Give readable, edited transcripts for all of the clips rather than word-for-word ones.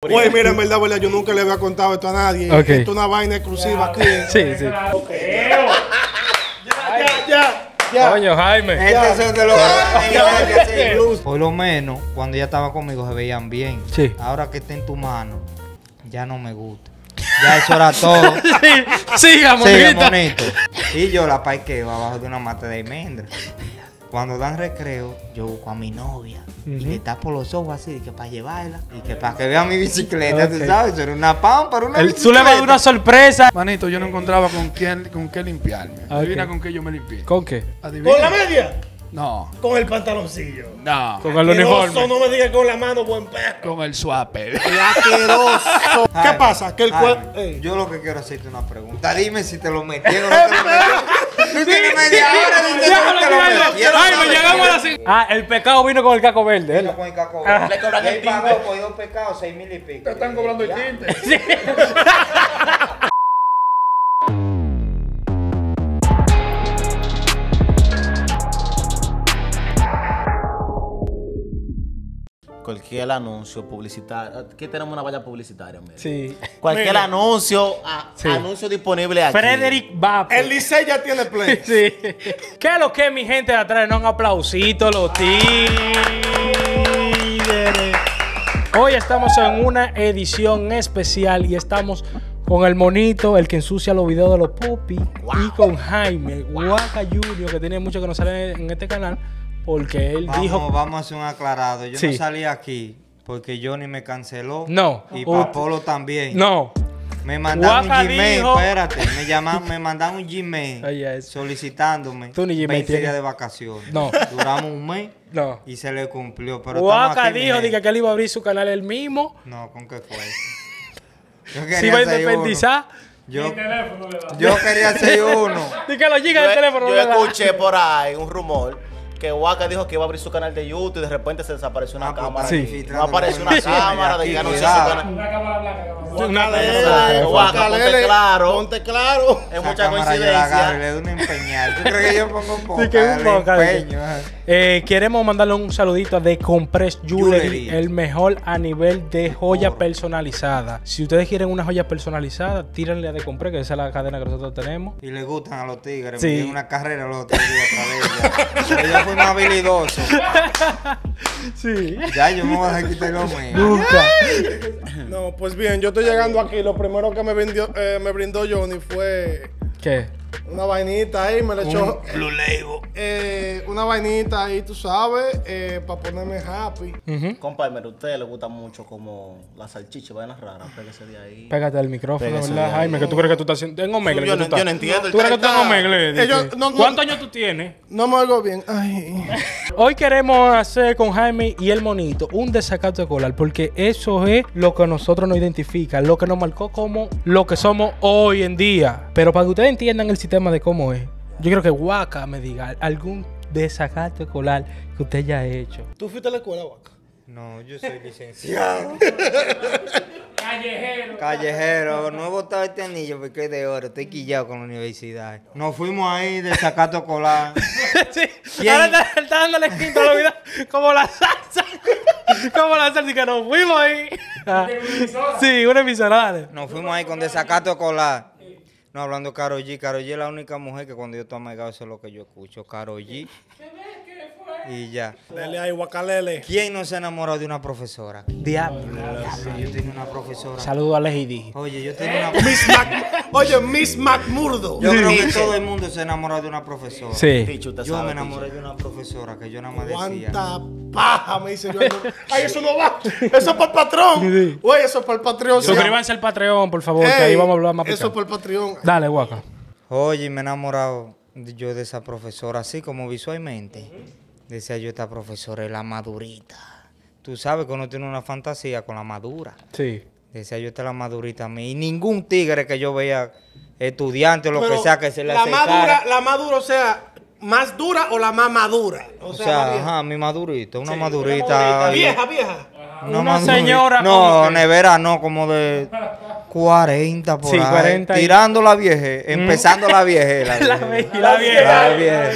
Oye, mira, en verdad, yo nunca le había contado esto a nadie. Okay. Esto es una vaina exclusiva aquí. Sí, sí. Ya. Coño, Jaime. Este es de los que por lo menos, cuando ella estaba conmigo, se veían bien. Sí. Ahora que está en tu mano, ya no me gusta. Ya eso era todo. Sí, monito. Y yo la parqueo abajo de una mata de almendra. Cuando dan recreo, yo busco a mi novia y le tapo los ojos así, que para llevarla y que para que vea mi bicicleta, ¿tú sabes? Era una pampa, una bicicleta. Tú le vas a dar una sorpresa. Manito, yo no encontraba con qué limpiarme. Adivina con qué yo me limpié. ¿Con qué? Adivina. ¿Con la media? No. ¿Con el pantaloncillo? No. ¿Con el uniforme? No me digas con la mano, buen perro. Con el suape. ¡Asqueroso! ¿Qué pasa? Que el cuerpo... Yo lo que quiero hacerte una pregunta. Dime si te lo metieron o no te lo metieron. El pecado vino con el caco verde. Vino con el caco verde. Le cobran el tinte. Pagó por dos pecados, 6,000 y pico. Te están cobrando el tinte. Sí. Cualquier anuncio publicitario. Aquí tenemos una valla publicitaria. Mira. Sí. Cualquier anuncio, anuncio disponible aquí. Frederick Vapor. El Licey ya tiene play. Sí. ¿Qué es lo que mi gente de atrás? No, un aplausito, los tigres. Hoy estamos en una edición especial y estamos con el monito, el que ensucia los videos de los popis. Wow. Y con Jaime, Waka Junior, que tiene mucho que no sale en este canal. Porque él dijo... Vamos a hacer un aclarado. Yo no salí aquí porque Johnny me canceló. No. Y Papolo también. No. Me mandaron Waka un Gmail. Dijo... Espérate. Me mandaron un Gmail solicitándome 20 días de vacaciones. No. Duramos un mes. No. Y se le cumplió. Pero Waka aquí, dijo que él iba a abrir su canal él mismo. No, ¿con qué fue? Yo quería hacer uno. ¿Se iba a independizar? Yo, teléfono, yo quería hacer uno. Dice que lo llega el teléfono. Yo escuché por ahí un rumor que Waka dijo que iba a abrir su canal de YouTube y de repente se desapareció una cámara. Sí. No apareció una cámara, de no sé su canal. Una cámara blanca. Una de Waka, ponte claro. Ponte claro. Es mucha coincidencia. Le doy un empeñar. Yo creo que yo pongo un poco. Sí, que un poco. Queremos mandarle un saludito a The Compress Jewelry, el mejor a nivel de joya personalizada. Si ustedes quieren una joya personalizada, tírenle a The Compress, que esa es la cadena que nosotros tenemos. Y le gustan a los tigres. Sí. Una carrera los tigres otra vez. Muy habilidoso. Sí. Ya, yo me voy a dejar quitar lo mío. No, pues bien, yo estoy llegando aquí. Lo primero que me brindó Johnny fue... ¿Qué? Una vainita ahí, me le echó... Blue Label. Una vainita ahí, tú sabes, para ponerme happy. Compadre, a ustedes les gusta mucho como la salchicha, vainas raras. Pégase de ahí. Pégate al micrófono, ¿verdad, Jaime? Que tú crees que tú estás haciendo... En Omegle, yo no entiendo. ¿Tú crees que tú estás en Omegle? ¿Cuántos años tú tienes? No me oigo bien. Ay. Hoy queremos hacer con Jaime y el monito un desacato escolar, porque eso es lo que nosotros nos identifica, lo que nos marcó como lo que somos hoy en día. Pero para que ustedes entiendan el sistema de cómo es. Yo creo que Waka me diga algún desacato escolar que usted haya hecho. ¿Tú fuiste a la escuela, Waka? No, yo soy licenciado. Callejero. Callejero. No he botado este anillo porque es de oro. Estoy quillado con la universidad. Nos fuimos ahí desacato escolar. Sí. Ahora está dándole el quinto a la vida como la salsa. Como la salsa. Y que nos fuimos ahí. Sí, una emisora. Nos fuimos ahí con desacato escolar. No, hablando de Karol G. Karol G es la única mujer que cuando yo estoy amagado, eso es lo que yo escucho. Karol G. ¿Qué fue? Y ya. Dele ahí, Guacalele. ¿Quién no se ha enamorado de una profesora? Diablo. Yo tengo una profesora. Saludo a Leji. Oye, yo tengo una profesora. Oye, Miss McMurdo. Yo creo que todo el mundo se enamora de una profesora. Sí. Yo me enamoré de una profesora que yo nada más decía. ¿Cuánta paja me dice yo? Ay, eso no va. Eso es para el patrón. Oye, eso es para el Patreon. Suscríbanse al Patreon, por favor, que ahí vamos a hablar más. Eso es para el Patreon. Dale, Waka. Oye, me he enamorado yo de esa profesora, así como visualmente. Decía yo, esta profesora es la madurita. Tú sabes que uno tiene una fantasía con la madura. Sí. Decía yo, esta es la madurita a mí. Y ningún tigre que yo veía, estudiante o lo que sea, que se le acercara. La madura, o sea, ¿más dura o la más madura? O sea ajá, mi madurita, una madurita. Vieja. Una señora. No, nevera no, como de 40 por ahí. Tirando la vieja, empezando la vieja. La vieja.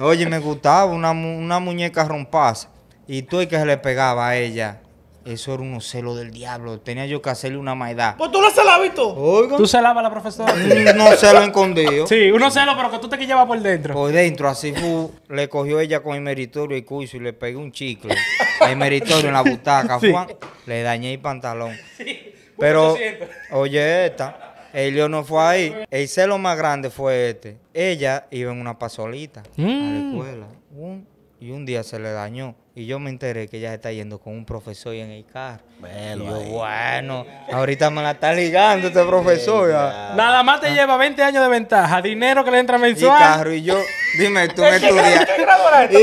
Oye, me gustaba una muñeca rompaza. Y tú el que se le pegaba a ella. Eso era unos celos del diablo. Tenía yo que hacerle una maldad. ¿Pues tú no se la has visto? Oigan. ¿Tú se lavas a la profesora? Uno se lo escondió. Sí, uno se lo, pero que tú te que llevas por dentro. Por dentro, así fue. Le cogió ella con el meritorio y curso y le pegué un chicle. El meritorio en la butaca. Sí. Juan, le dañé el pantalón. Sí. Pero, oye, esta. Elio no fue ahí. El celo más grande fue este. Ella iba en una pasolita a la escuela. Y un día se le dañó. Y yo me enteré que ella se está yendo con un profesor en el carro. Velo, y yo, bueno, ahorita me la está ligando este profesor. Ya. Nada más te lleva 20 años de ventaja. Dinero que le entra mensual. Y carro, y yo, dime, tú me estudias. ¿Qué grado era esto?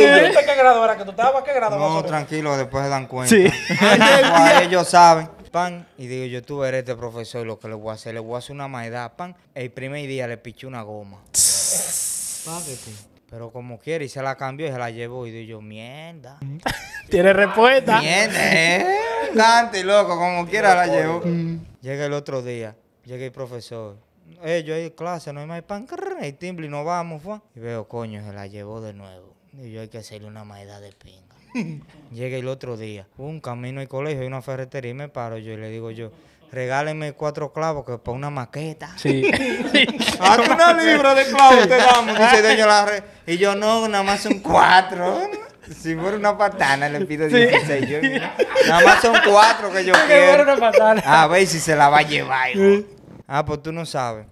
¿Qué grado era? ¿Que tú estabas? ¿Qué grado? No, tranquilo, después se dan cuenta. Sí. Ay, ellos saben. Pan, y digo yo, tú eres este profesor, lo que le voy a hacer una maldad, pan. El primer día le piché una goma. Pero como quiere, y se la cambió y se la llevó. Y digo yo, mierda. ¿Tiene respuesta? Mierda, Dante, loco, como quiera la llevó. Llega el otro día, llega el profesor. Yo hay clase, no hay más pan. El timbre y nos vamos, fue. Y veo, coño, se la llevó de nuevo. Y yo, hay que hacerle una maldad de pinga. Llega el otro día, un camino al colegio, hay una ferretería y me paro yo y le digo yo, regálenme 4 clavos que para una maqueta. Sí. Ah, que una libra de clavos te damos, dice dueño la red. Y yo, no, nada más son 4. Si fuera una patana le pido 16. Sí. Yo, nada más son 4 que yo quiero. A ver si se la va a llevar. Ah, pues tú no sabes.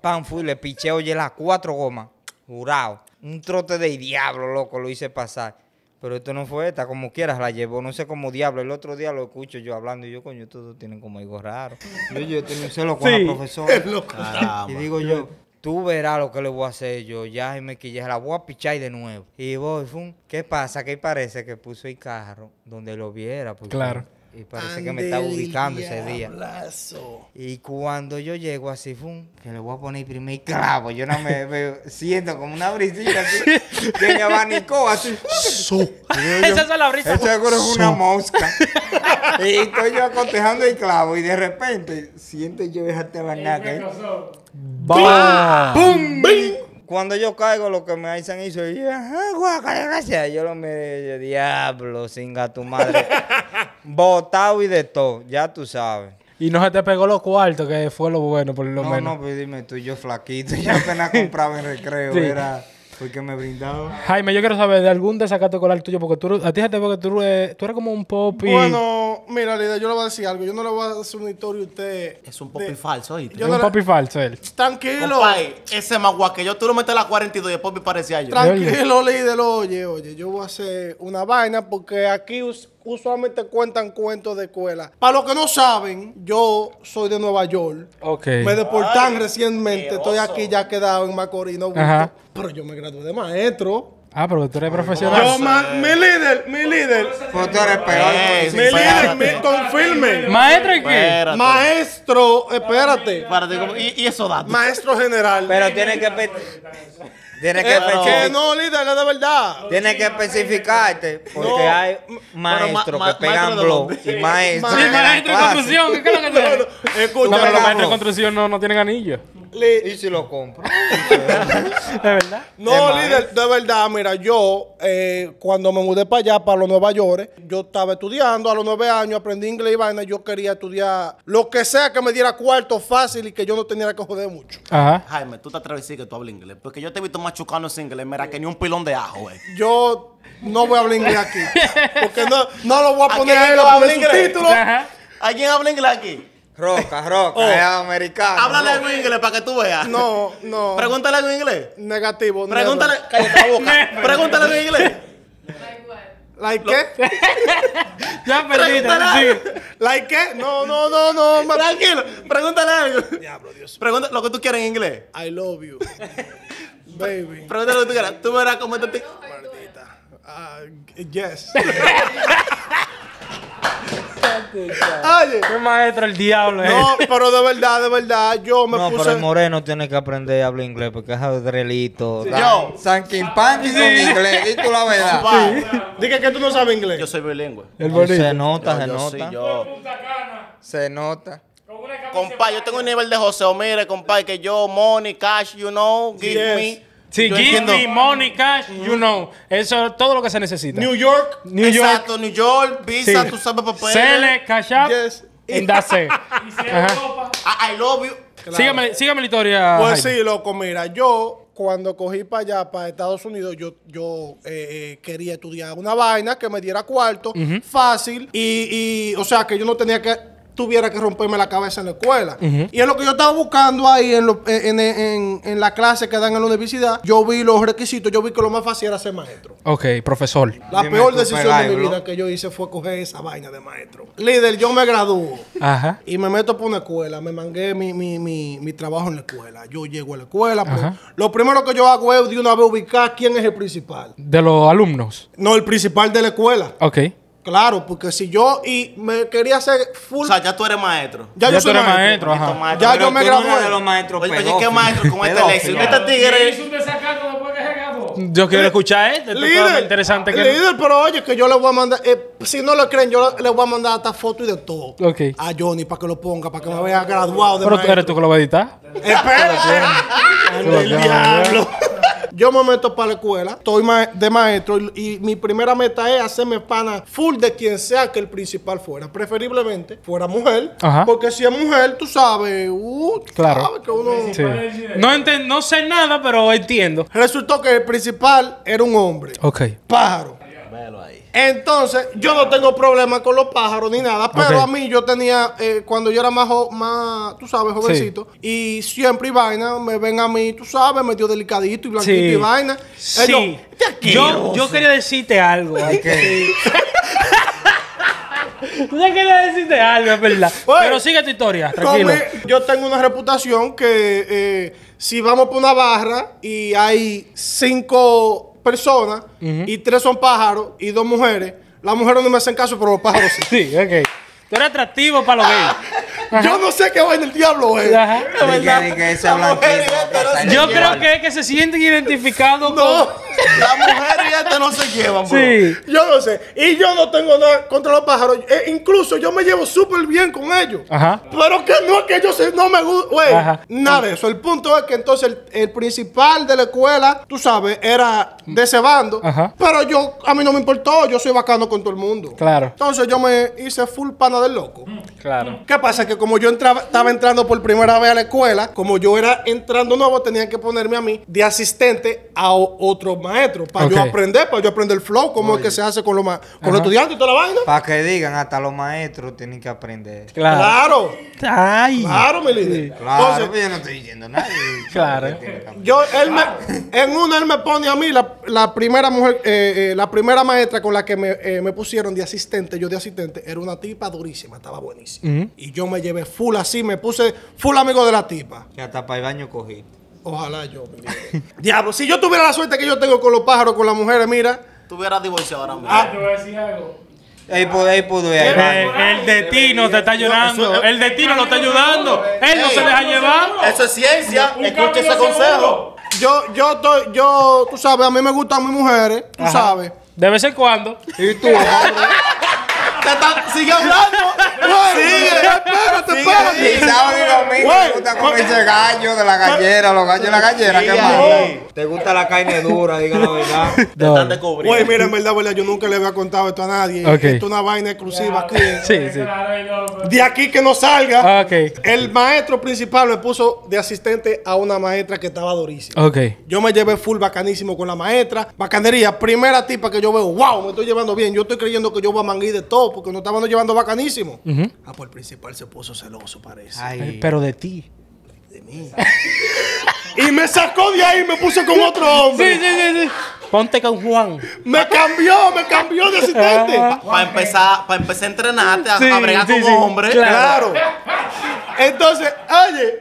Pan, fui, le piché, oye, las 4 gomas. Jurado. Un trote de diablo, loco, lo hice pasar. Pero esto no fue esta, como quieras la llevó, no sé cómo diablo. El otro día lo escucho yo hablando y yo, coño, todos tienen como algo raro. Yo tengo un celo con la profesora. Y digo yo, tú verás lo que le voy a hacer yo, ya, y me quillé, la voy a pichar de nuevo. Y voy, fum, ¿qué pasa? Que parece que puso el carro donde lo viera. Porque claro. Y parece que me estaba ubicando ese día. Y cuando yo llego así, fum, que le voy a poner el primer clavo. Yo no me siento como una brisita así, que me abanicó así. Esa es la brisa. Eso seguro es una mosca. Y estoy yo acotejando el clavo y de repente siento yo esa tebarnaca. ¡Bum! ¡Bum! Cuando yo caigo, lo que me hacen hizo, y guaca, gracias. Yo lo miré, yo, diablo, singa tu madre. Botado y de todo, ya tú sabes. Y no se te pegó los cuartos, que fue lo bueno, por lo menos. No, pues dime tú, yo flaquito, yo apenas compraba en recreo, sí. Era porque me brindaba. Jaime, yo quiero saber de algún desacato escolar tuyo, porque tú, a ti se te veo que tú eres como un popi. Bueno, mira, Lida, yo le voy a decir algo. Yo no le voy a hacer una historia a usted. Es un popi falso, ¿oíste? Es un popi falso, él. Tranquilo. Compay, ese maguaqueyo, tú lo metes a la 42 y el popi parecía yo. Tranquilo, Lida, oye, yo voy a hacer una vaina porque aquí usualmente cuentan cuentos de escuela. Para los que no saben, yo soy de Nueva York. Okay. Me deportan recientemente. Estoy aquí ya quedado en Macorino. Ajá. Pero yo me gradué de maestro. Ah, pero tú eres profesional. Yo, mi líder. Pues tú eres peor. Mi líder, confirme. ¿Maestro en qué? Espérate. Maestro, espérate. ¿Y eso da? Maestro general. Pero tiene que... Tienes que especificarte. No, líder, es de verdad. Tienes que especificarte. Porque no, hay maestros que pegan blog y maestros. Sí, maestro de construcción. ¿Qué es lo que te no, escucha, pero los maestros de construcción no tienen anillo. ¿Y si lo compro? ¿De verdad? No, líder, de verdad, mira, yo cuando me mudé para allá, para los Nueva York, yo estaba estudiando a los 9 años, aprendí inglés y vaina, yo quería estudiar lo que sea que me diera cuarto fácil y que yo no tenía que joder mucho. Ajá. Jaime, tú te atreves a decir que tú hablas inglés, porque yo te he visto machucando sin inglés, mira, que ni un pilón de ajo, Yo no voy a hablar inglés aquí, porque no lo voy a poner ahí, lo voy a poner subtítulos. ¿Alguien habla inglés aquí? Roca, es americano. Háblale algo en inglés para que tú veas. No. Pregúntale algo en inglés. Negativo. Pregúntale. Cállate la boca. Pregúntale algo en inglés. ¿Like qué? Ya perdí. ¿Like qué? No. Tranquilo. Pregúntale algo. Diablo, Dios. Pregúntale lo que tú quieras en inglés. I love you. Baby. Pregúntale lo que tú quieras. Tú verás cómo te... Maldita. Yes. Oye, qué maestro el diablo es. No, pero de verdad, yo me puse... No, pero el moreno tiene que aprender a hablar inglés porque es adrelito. Sí. Yo, San Quimpan y son inglés, y tú la verdad. Sí. Dije que tú no sabes inglés. Yo soy bilingüe. Se nota. Compa, yo tengo un nivel de joseo, mire, compa, que yo, money, cash, you know, give me. Sí, give me money, cash, you know. Eso es todo lo que se necesita. New York. Exacto, New York, visa, tú sabes, papel. Sele, cash up. Yes. And that's it. Y se Europa. I love you. Claro. Sígame la historia. Pues Jaime. Sí, loco, mira, yo cuando cogí para allá, para Estados Unidos, yo quería estudiar una vaina que me diera cuarto, fácil, y o sea, que yo no tuviera que romperme la cabeza en la escuela. Y es lo que yo estaba buscando ahí en la clase que dan en la universidad. Yo vi los requisitos, yo vi que lo más fácil era ser maestro. Ok, profesor. La peor decisión de mi vida que yo hice fue coger esa vaina de maestro. Líder, yo me gradúo. Ajá. Y me meto por una escuela. Me mangué mi trabajo en la escuela. Yo llego a la escuela. Pues, lo primero que yo hago es de una vez ubicar quién es el principal. ¿De los alumnos? No, el principal de la escuela. Ok. Claro, porque si yo me quería hacer full... O sea, ya tú eres maestro. Ya yo soy maestro. Maestro. Ya yo me gradué. Uno de los maestros pedófilo. Oye, ¿qué maestro con este léxico? Este tigre... ¿Hizo un desacato después que se graduó? Yo quiero escuchar este. Líder, interesante que... Líder, pero oye, que yo le voy a mandar... si no lo creen, yo le voy a mandar hasta foto y de todo. Ok. A Johnny para que lo ponga, para que me vea graduado de maestro. Pero eres tú que lo vas a editar. Espera. El diablo. Yo me meto para la escuela, estoy de maestro y mi primera meta es hacerme pana full de quien sea que el principal fuera. Preferiblemente fuera mujer, porque si es mujer, tú sabes, claro. Sabes que uno... Sí. No sé nada, pero entiendo. Resultó que el principal era un hombre. Ok. Pájaro. Velo ahí. Entonces, yo no tengo problema con los pájaros ni nada, pero a mí yo tenía, cuando yo era más, tú sabes, jovencito, y siempre y vaina, me ven a mí, tú sabes, medio delicadito y blanquito y vaina. Sí. Yo quería decirte algo. Tú ya querías decirte algo, es verdad. Bueno, pero sigue tu historia, tranquilo. Yo tengo una reputación que si vamos por una barra y hay 5... personas y 3 son pájaros y 2 mujeres. Las mujeres no me hacen caso, pero los pájaros sí. Sí, ok. Tú eres atractivo para los gays. Yo no sé qué va en el diablo, es. Yo creo que es que se sienten identificados. No, las mujeres ya no se llevan, bro. Sí. Yo no sé. Y yo no tengo nada contra los pájaros. Incluso yo me llevo súper bien con ellos. Ajá. Pero que no es que ellos no me gustan. Nada de eso. El punto es que entonces el principal de la escuela, tú sabes, era de ese bando. Ajá. Pero a mí no me importó. Yo soy bacano con todo el mundo. Claro. Entonces yo me hice full pana del loco. Claro. ¿Qué pasa? Que como yo estaba entrando por primera vez a la escuela, como yo era entrando nuevo, tenían que ponerme a mí de asistente a otro maestro para yo aprender, el flow, cómo es que se hace con los estudiantes y toda la vaina. Para que digan, hasta los maestros tienen que aprender. Claro. Ay. Claro, mi líder. Claro. Entonces, yo no estoy diciendo nada. Claro. Él me pone a mí la primera mujer, la primera maestra con la que me pusieron de asistente, era una tipa durísima, estaba buenísima. Y yo me llevé full así, me puse full amigo de la tipa. Y hasta para el baño cogí. Ojalá yo. Diablo, si yo tuviera la suerte que yo tengo con los pájaros, con las mujeres, mira. Tuviera divorciado ahora mismo. Ah, te voy a decir algo. El destino te está ayudando. El destino lo está ayudando. Él no se deja llevar. Eso es ciencia. Escucha ese consejo. Yo, tú sabes, a mí me gustan mis mujeres, tú sabes. De vez en cuando. Y tú, sigue hablando. Espérate. Y sabes lo mismo. Te gusta comerse el gallo de la gallera, los gallos de la gallera. ¿Qué más? Te gusta la carne dura, diga la verdad. Te están descubriendo. Oye, mira, en verdad, yo nunca le había contado esto a nadie. Esto es una vaina exclusiva aquí. Sí. De aquí que no salga. El maestro principal me puso de asistente a una maestra que estaba durísima. Yo me llevé full bacanísimo con la maestra. Bacanería, primera tipa que yo veo. Wow, me estoy llevando bien. Yo estoy creyendo que yo voy a manguir de todo, porque nos estaban llevando bacanísimo. Ah, pues el principal se puso celoso, parece. Ay, pero de ti. De mí. Y me sacó de ahí, me puso con otro hombre. Sí. Ponte con Juan. Me cambió de asistente. Para empezar a entrenarte, a bregar con hombre. Claro. Entonces, oye.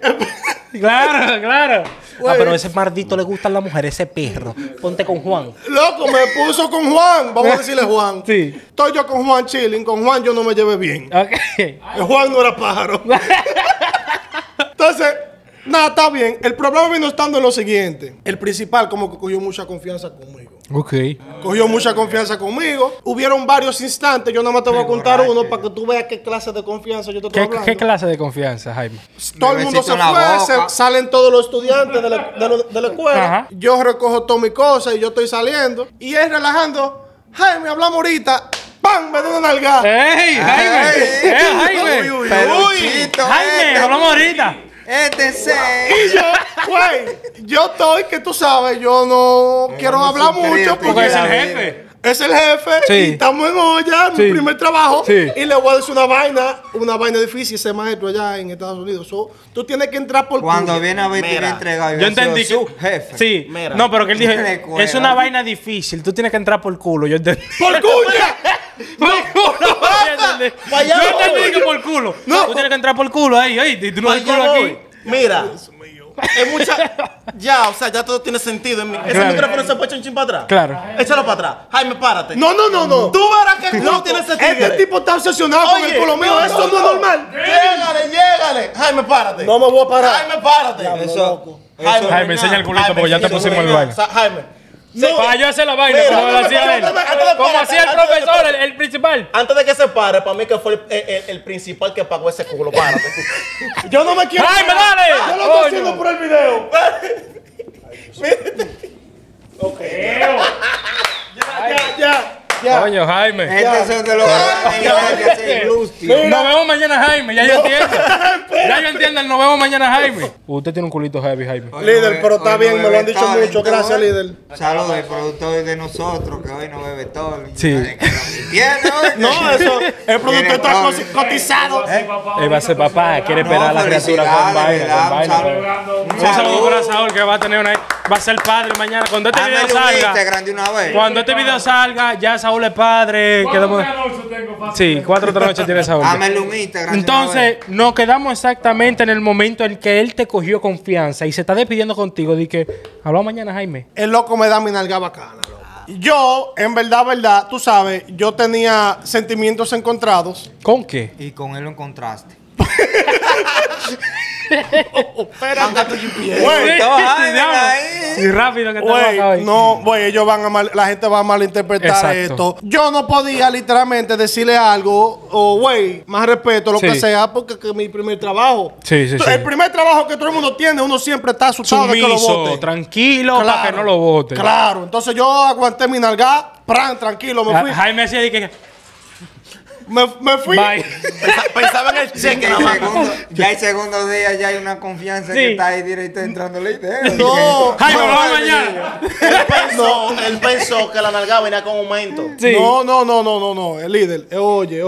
Claro. Wey. Ah, pero a ese maldito le gustan las mujeres, ese perro. Ponte con Juan. Loco, me puso con Juan. Vamos a decirle Juan. Sí. Estoy yo con Juan chilling. Con Juan yo no me llevé bien. Juan no era pájaro. Entonces, nada, está bien. El problema vino estando en lo siguiente. El principal como que cogió mucha confianza conmigo. Ok. Cogió mucha confianza conmigo. Hubieron varios instantes. Yo nada más te voy a contar uno para que tú veas qué clase de confianza yo te estoy hablando. ¿Qué clase de confianza, Jaime? Todo el mundo se fue, salen todos los estudiantes de la escuela. Ajá. Yo recojo todas mis cosas y yo estoy saliendo. Y él relajando. Jaime, hablamos ahorita. ¡Pam! ¡Me da una nalgada! ¡Ey, Jaime! ¡Jaime! ¡Uy, Jaime, hablamos ahorita! Este es y yo, güey, yo estoy, que tú sabes, yo no quiero hablar mucho porque es el jefe. Es el jefe, sí. Y estamos en olla, sí. Mi primer trabajo, sí. Y le voy a decir una vaina difícil ese maestro allá en Estados Unidos. So, tú tienes que entrar por cuando viene a ver, te va a entregar. Yo entendí su jefe. Sí, mira. No, pero que él dijo, es una vaina difícil, tú tienes que entrar por culo, yo entendí. ¡Por culo! No, no, vaya, yo entendí que por culo. No. Tú tienes que entrar por culo ahí. Tú no hay culo aquí. Mira. Es mucha. Ya, o sea, ya todo tiene sentido en mí. Ese micrófono se puede echar un chin para atrás. Claro. Échalo para atrás. Jaime, párate. No. Tú verás que el culo tiene sentido. Este tipo está obsesionado con el culo mío. Eso no es normal. Llégale. Jaime, párate. No me voy a parar. Jaime, párate. Eso. Jaime, enseña el culito porque ya te pusimos el baile. Jaime. No, para yo hacer la vaina, mira, como lo hacía él. Como hacía el profesor, el principal. Antes de que se pare, para mí que fue el principal que pagó ese culo. Párate. Yo no me quiero. ¡Ay, me dale! Yo lo estoy haciendo por el video. Ok. Ya. Coño, Jaime. Este es de los que nos vemos mañana, Jaime. Ya yo entiendo. Ya yo entiendo. Nos vemos mañana, Jaime. Usted tiene un culito heavy, Jaime. Líder, pero está bien. Me lo han dicho mucho. Gracias, líder. Saludos, el productor de nosotros, que hoy no bebe todo. Sí. No, eso. El productor está cotizado. Él va a ser papá. Quiere esperar a la criatura con baile. Un saludo para Saúl, que va a tener una. Va a ser padre mañana. Cuando este video salga. Cuando este video salga, ya Saúl es padre. Sí, 4 noches tiene Saúl. Entonces, nos quedamos exactamente en el momento en que él te cogió confianza y se está despidiendo contigo. Dice que hablamos mañana, Jaime. El loco me da mi nalga bacana. Yo, en verdad, tú sabes, yo tenía sentimientos encontrados. ¿Con qué? Y con él lo encontraste. Y rápido que te wey, no, güey, ellos van a la gente va a malinterpretar. Exacto. Esto. Yo no podía literalmente decirle algo o güey, más respeto lo que sea porque que mi primer trabajo. Sí. El primer trabajo que todo el mundo tiene, uno siempre está asustado. Sumiso, de que lo voten. Tranquilo, claro, para que no lo voten. Claro, entonces yo aguanté mi nalga, tranquilo, me fui. Jaime hacía que me fui. Pensaba en el cheque. Ya el segundo día ya hay una confianza que está ahí directo entrando la idea. No, Jaime, vamos mañana. Él pensó que la nalgada venía con aumento. No. El líder, oye.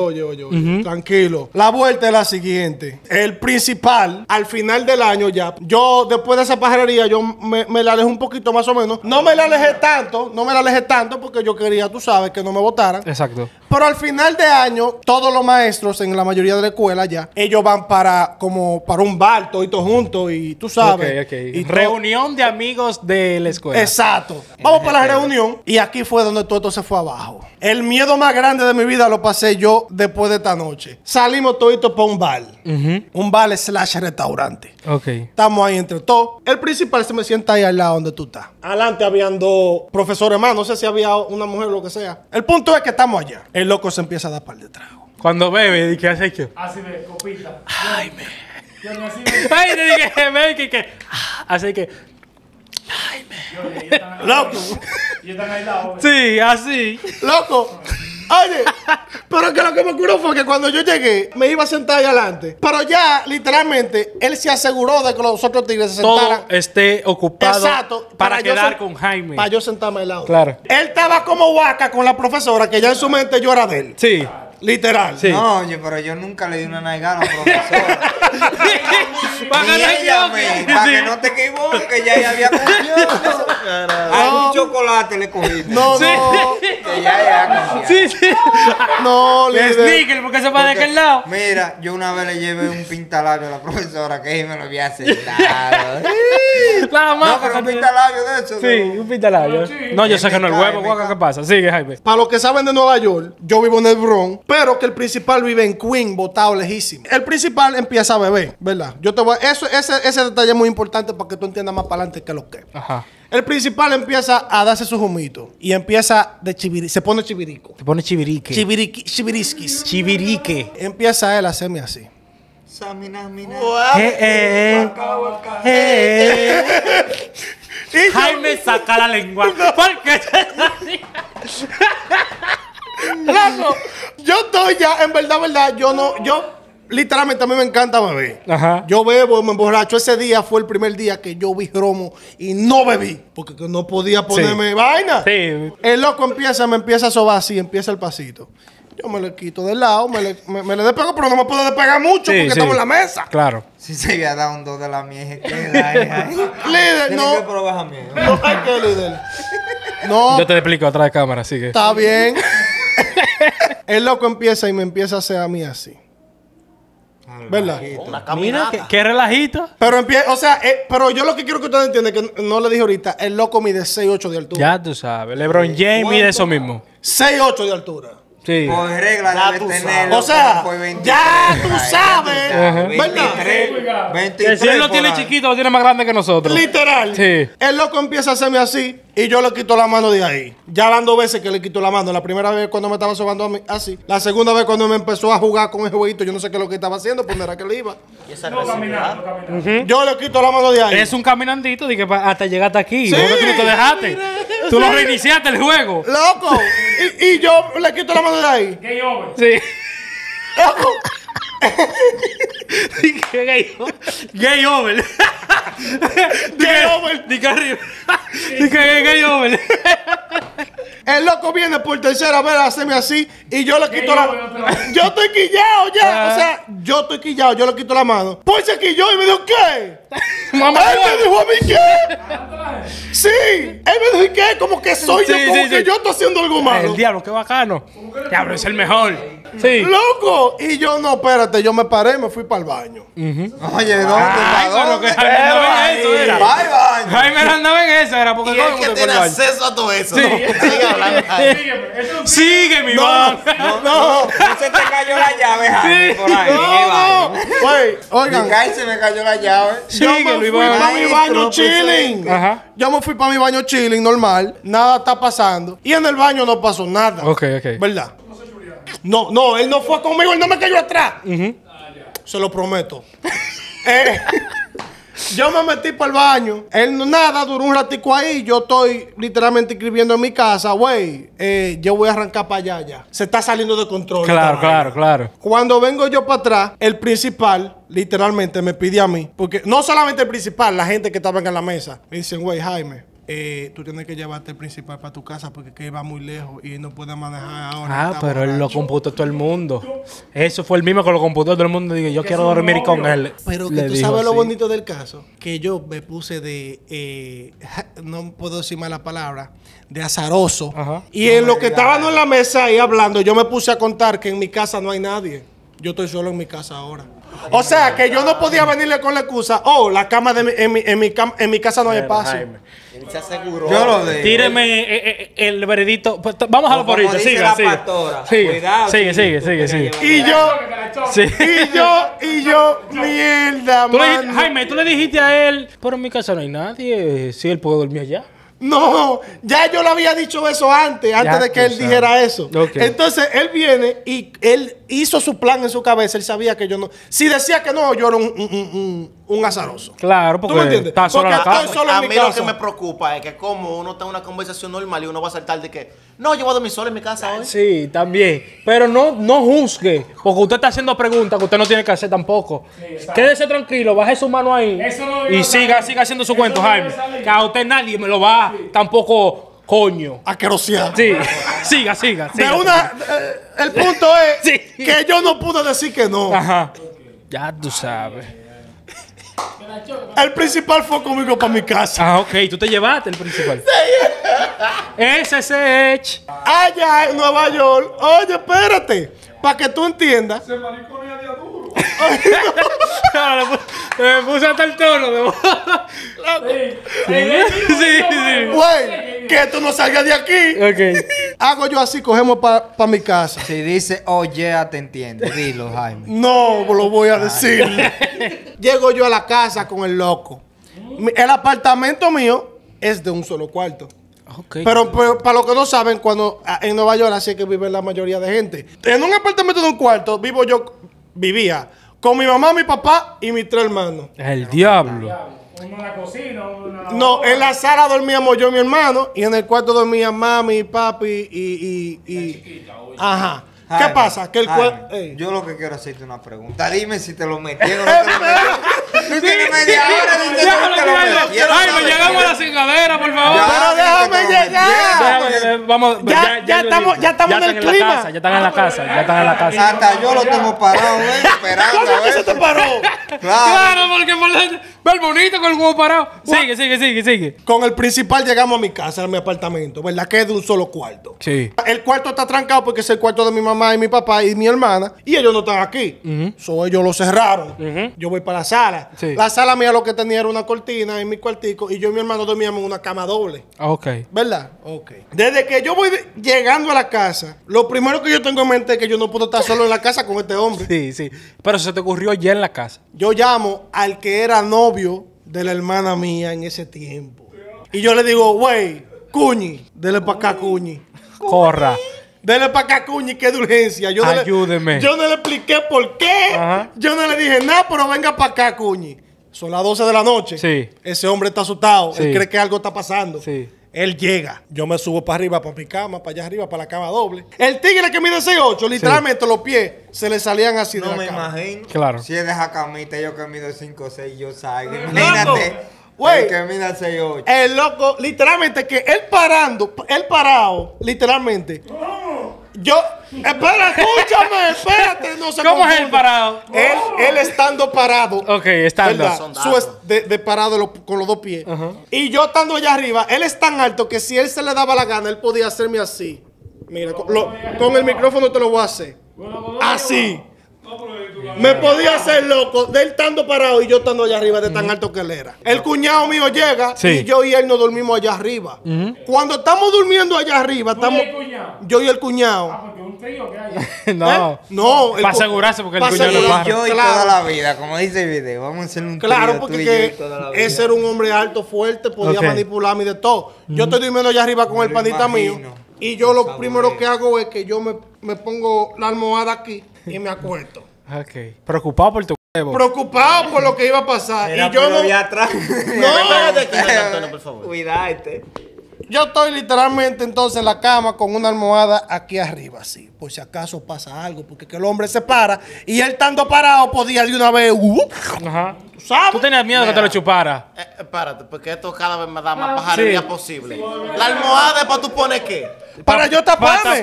Tranquilo. La vuelta es la siguiente. El principal, al final del año ya, yo después de esa pajarería, yo me la alejé un poquito más o menos. No me la alejé tanto porque yo quería, tú sabes, que no me votaran. Exacto. Pero al final de año, todos los maestros en la mayoría de la escuela ya, ellos van para un bar, todos juntos y tú sabes. Okay. Y reunión de amigos de la escuela. Exacto. Vamos para la reunión y aquí fue donde todo esto se fue abajo. El miedo más grande de mi vida lo pasé yo después de esta noche. Salimos todos para un bar. Un bar /restaurante. Ok. Estamos ahí entre todos. El principal se me sienta ahí al lado donde tú estás. Adelante habían 2 profesores más. No sé si había una mujer o lo que sea. El punto es que estamos allá. El loco se empieza a dar par de trago. Cuando bebe, ¿y qué hace? Así me copita. Ay, me. Ay, te dije, que. Así que. Ay, me. Loco. Y están ahí lado. Sí, así. Loco. Oye, pero que lo que me ocurrió fue que cuando yo llegué, me iba a sentar ahí adelante. Pero ya, literalmente, él se aseguró de que los otros tigres se sentaran. Todo esté ocupado. Exacto. Para quedar con Jaime. Para yo sentarme al lado. Claro. Él estaba como Waka con la profesora, que ya en su mente yo era de él. Sí. Literal. Sí. No, oye, pero yo nunca le di una nalgada a la profesora. Para que no te equivoques, ya había confiado. A un chocolate le cogiste. No. Que ya confiado. Sí. No, le sneaker, porque se va de aquel lado. Mira, yo una vez le llevé un pintalabio a la profesora que me lo había sentado. No, pero un pintalabio de eso. Sí, un pintalabio. No, yo sé que no el huevo, Waka, ¿qué pasa? Sigue, Jaime. Para los que saben de Nueva York, yo vivo en el Bronx. Pero que el principal vive en Queen, botado lejísimo. El principal empieza a beber, ¿verdad? Yo te voy a... Ese detalle es muy importante para que tú entiendas más para adelante que lo que. Ajá. El principal empieza a darse sus humitos y empieza de chivirique. Se pone chivirico. Se pone chivirique. Chiviriquis. Chivirique. Empieza él a hacerme así. Jaime saca la lengua. ¿Por qué? Claro, yo estoy ya, en verdad, yo no, literalmente a mí me encanta beber. Ajá. Yo bebo, me emborracho. Ese día fue el primer día que yo vi romo y no bebí, porque no podía ponerme vaina. Sí. El loco me empieza a sobar así, empieza el pasito. Yo me le quito de lado, me le despego, pero no me puedo despegar mucho porque estamos en la mesa. Claro. Si se había dado un dos de la mierda, líder, no. Tienes que probar a mí, ¿no? Hay que líder. No. Yo te explico atrás de cámara, así que. Está bien. El loco empieza y me empieza a hacer a mí así. ¿Verdad? Mira, qué relajito. Pero empieza, o sea, pero yo lo que quiero que ustedes entiendan, que no le dije ahorita, el loco mide 6'8" de altura. Ya tú sabes, LeBron James mide eso mismo. 6'8" de altura. Sí. Por regla debe tener. O sea, ya tú sabes. Ajá. 23. Si él lo tiene chiquito, lo tiene más grande que nosotros. Literal. Sí. El loco empieza a hacerme así y yo le quito la mano de ahí. Ya van 2 veces que le quito la mano. La primera vez cuando me estaba sobando a mí, así. La segunda vez cuando me empezó a jugar con el jueguito. Yo no sé qué es lo que estaba haciendo, pues era que le iba. ¿Y esa no caminando? Yo le quito la mano de ahí. Es un caminandito de que hasta llegaste aquí. Sí. Tú no te dejaste. Mira. Tú lo reiniciaste el juego. Loco. Y yo le quito la mano de ahí. Gay over. Sí. Loco. Gay over. Gay over. Dica arriba. Dica gay over. El loco viene por tercera vez a hacerme así y yo le quito la mano. Yo estoy quillado ya. O sea, yo estoy quillado. Yo le quito la mano. Pues se quilló y me dijo, ¿qué? Mamá, él me dijo a mí, ¿qué? Sí. Él me dijo, ¿qué? Como que soy yo, como que yo estoy haciendo algo malo. El diablo, qué bacano. Diablo, es el mejor. Sí. Loco. Y yo, no, espérate. Yo me paré y me fui para el baño. Oye, ¿dónde? Ay, pero que Jaime andaba en eso, era. Jaime andaba en eso, era. Porque todo el mundo tiene acceso a todo eso. Sígueme, Iván. No, se te cayó la llave, Jaime. Por ahí. No, güey, oigan. Se me cayó la llave. Yo me fui para mi baño chilling. Ajá. Yo me fui para mi baño chilling, normal. Nada está pasando. Y en el baño no pasó nada. Ok. ¿Verdad? No, no, él no fue conmigo. Él no me cayó atrás. Se lo prometo. Yo me metí para el baño. Él no nada, duró un ratico ahí. Yo estoy literalmente escribiendo en mi casa, güey, yo voy a arrancar para allá ya. Se está saliendo de control. Claro. Cuando vengo yo para atrás, el principal literalmente me pide a mí, porque no solamente el principal, la gente que estaba en la mesa, me dicen, güey, Jaime, tú tienes que llevarte el principal para tu casa porque que va muy lejos y no puede manejar ahora. Ah, pero él lo computó todo el mundo. Eso fue el mismo que lo computó todo el mundo. Digo, yo quiero dormir con él. Pero que tú sabes lo bonito del caso, que yo me puse de, no puedo decir más la palabra, de azaroso. Ajá. Y en lo que estaban en la mesa ahí hablando, yo me puse a contar que en mi casa no hay nadie. Yo estoy solo en mi casa ahora. O sea, que yo no podía venirle con la excusa, oh, la cama de en mi casa no hay espacio. Se aseguró. Yo lo digo. Tíreme el veredicto. Vamos a lo por ahorita. Sigue. Y yo, mierda, mano. Jaime, tú le dijiste a él, pero en mi casa no hay nadie. Si él puede dormir allá. No, ya yo le había dicho eso antes de que él dijera eso. Okay. Entonces, él viene y él hizo su plan en su cabeza. Él sabía que yo no... Si decía que no, yo era un azaroso. Claro, porque... ¿Tú me entiendes? Está solo porque estoy solo en mi casa. A mí lo que me preocupa es que como uno está en una conversación normal y uno va a saltar de que... No, yo voy a dormir solo en mi casa hoy. Sí, también. Pero no juzgue, porque usted está haciendo preguntas que usted no tiene que hacer tampoco. Sí, quédese tranquilo, baje su mano ahí y siga haciendo su cuento, Jaime. Que a usted nadie me lo va... Sí. Tampoco, coño. Asquerosidad. Sí. siga. El punto es que yo no pude decir que no. Ajá. Ya tú sabes. El principal fue conmigo para mi casa. Ah, ok. Tú te llevaste el principal. SSH. Allá en Nueva York. Oye, espérate. Para que tú entiendas. Se mariconía de adulto. Me puse hasta el tono de voz. Sí. Güey, que tú no salgas de aquí. Ok. hago yo así, cogemos para mi casa. Si dice, oye, te entiendo. Dilo, Jaime. No, lo voy a decir. Llego yo a la casa con el loco. El apartamento mío es de un solo cuarto. Okay. Pero para los que no saben, cuando en Nueva York así es que vive la mayoría de gente. En un apartamento de un cuarto vivo yo, vivía con mi mamá, mi papá y mis tres hermanos. El diablo. Uno en la cocina, uno... No, en la sala dormíamos yo y mi hermano, y en el cuarto dormían mami, papi y chiquita, oye. Ajá. Jaime, ¿qué pasa? Que el cuerpo... Yo lo que quiero hacerte una pregunta. Dime si te lo metieron. No tienes media hora. Jaime, llegamos a la cingadera, por favor. Pero déjame llegar. Ya estamos en el clima. Ya están en la casa. Hasta yo lo tengo parado, esperando. ¿Cómo que se te paró? Claro, porque ve el bonito con el huevo parado. Sigue. Con el principal llegamos a mi casa, a mi apartamento, ¿verdad? Que es de un solo cuarto. Sí. El cuarto está trancado porque es el cuarto de mi mamá y mi papá y mi hermana, y ellos no están aquí. Ellos lo cerraron. Yo voy para la sala. Sí. La sala mía lo que tenía era una cortina en mi cuartico, y yo y mi hermano dormíamos en una cama doble. Ok. ¿Verdad? Ok. Desde que yo voy llegando a la casa, lo primero que yo tengo en mente es que yo no puedo estar solo en la casa con este hombre. Sí, sí. Pero se te ocurrió ya en la casa. Yo llamo al que era novio de la hermana mía en ese tiempo. Y yo le digo, güey, cuñi, dele para acá, cuñi. Corra. Dele para acá, cuñi, que de urgencia. Ayúdeme. Yo no le expliqué por qué. Ajá. Yo no le dije nada, pero venga para acá, cuñi. Son las 12 de la noche. Sí. Ese hombre está asustado. Sí. Él cree que algo está pasando. Sí. Él llega. Yo me subo para arriba, para mi cama, para allá arriba, para la cama doble. El tigre que mide 6'8", literalmente los pies se le salían así de la cama. No me imagino. Claro. Si es de esa camita, yo que mido 5'6", yo salgo. Imagínate. Wey, el loco, literalmente, que él parando, él parado, literalmente. Yo, espera, escúchame, espérate, no se ¿Cómo confunda. Es el parado? Él estando parado. Ok, estando. De parado con los dos pies. Y yo estando allá arriba, él es tan alto que si él se le daba la gana, él podía hacerme así. Mira, con el micrófono te lo voy a hacer. Así. Me podía hacer loco de él estando parado y yo estando allá arriba de tan alto que él era. El cuñado mío llega y yo y él nos dormimos allá arriba. Cuando estamos durmiendo allá arriba, estamos yo y el cuñado. Porque un trío que hay. No. Para asegurarse porque el cuñado no para. Yo y toda la vida, como dice el video, vamos a hacer un trío. Claro, porque ese era un hombre alto, fuerte, podía manipularme de todo. Yo estoy durmiendo allá arriba con el panita mío y yo lo primero que hago es que yo me pongo la almohada aquí y me acuesto. Ok. Preocupado por tu huevo. Preocupado por lo que iba a pasar. Era y yo no... atrás. No, por favor. Cuidarte. Yo estoy literalmente entonces en la cama con una almohada aquí arriba, así. Por si acaso pasa algo, porque que el hombre se para y él estando parado podía de una vez... Ajá. ¿Tú sabes? ¿Tú tenías miedo que te lo chupara? Espérate, porque esto cada vez me da más pajarería posible. Sí. La almohada es para tú poner qué. Para yo taparme.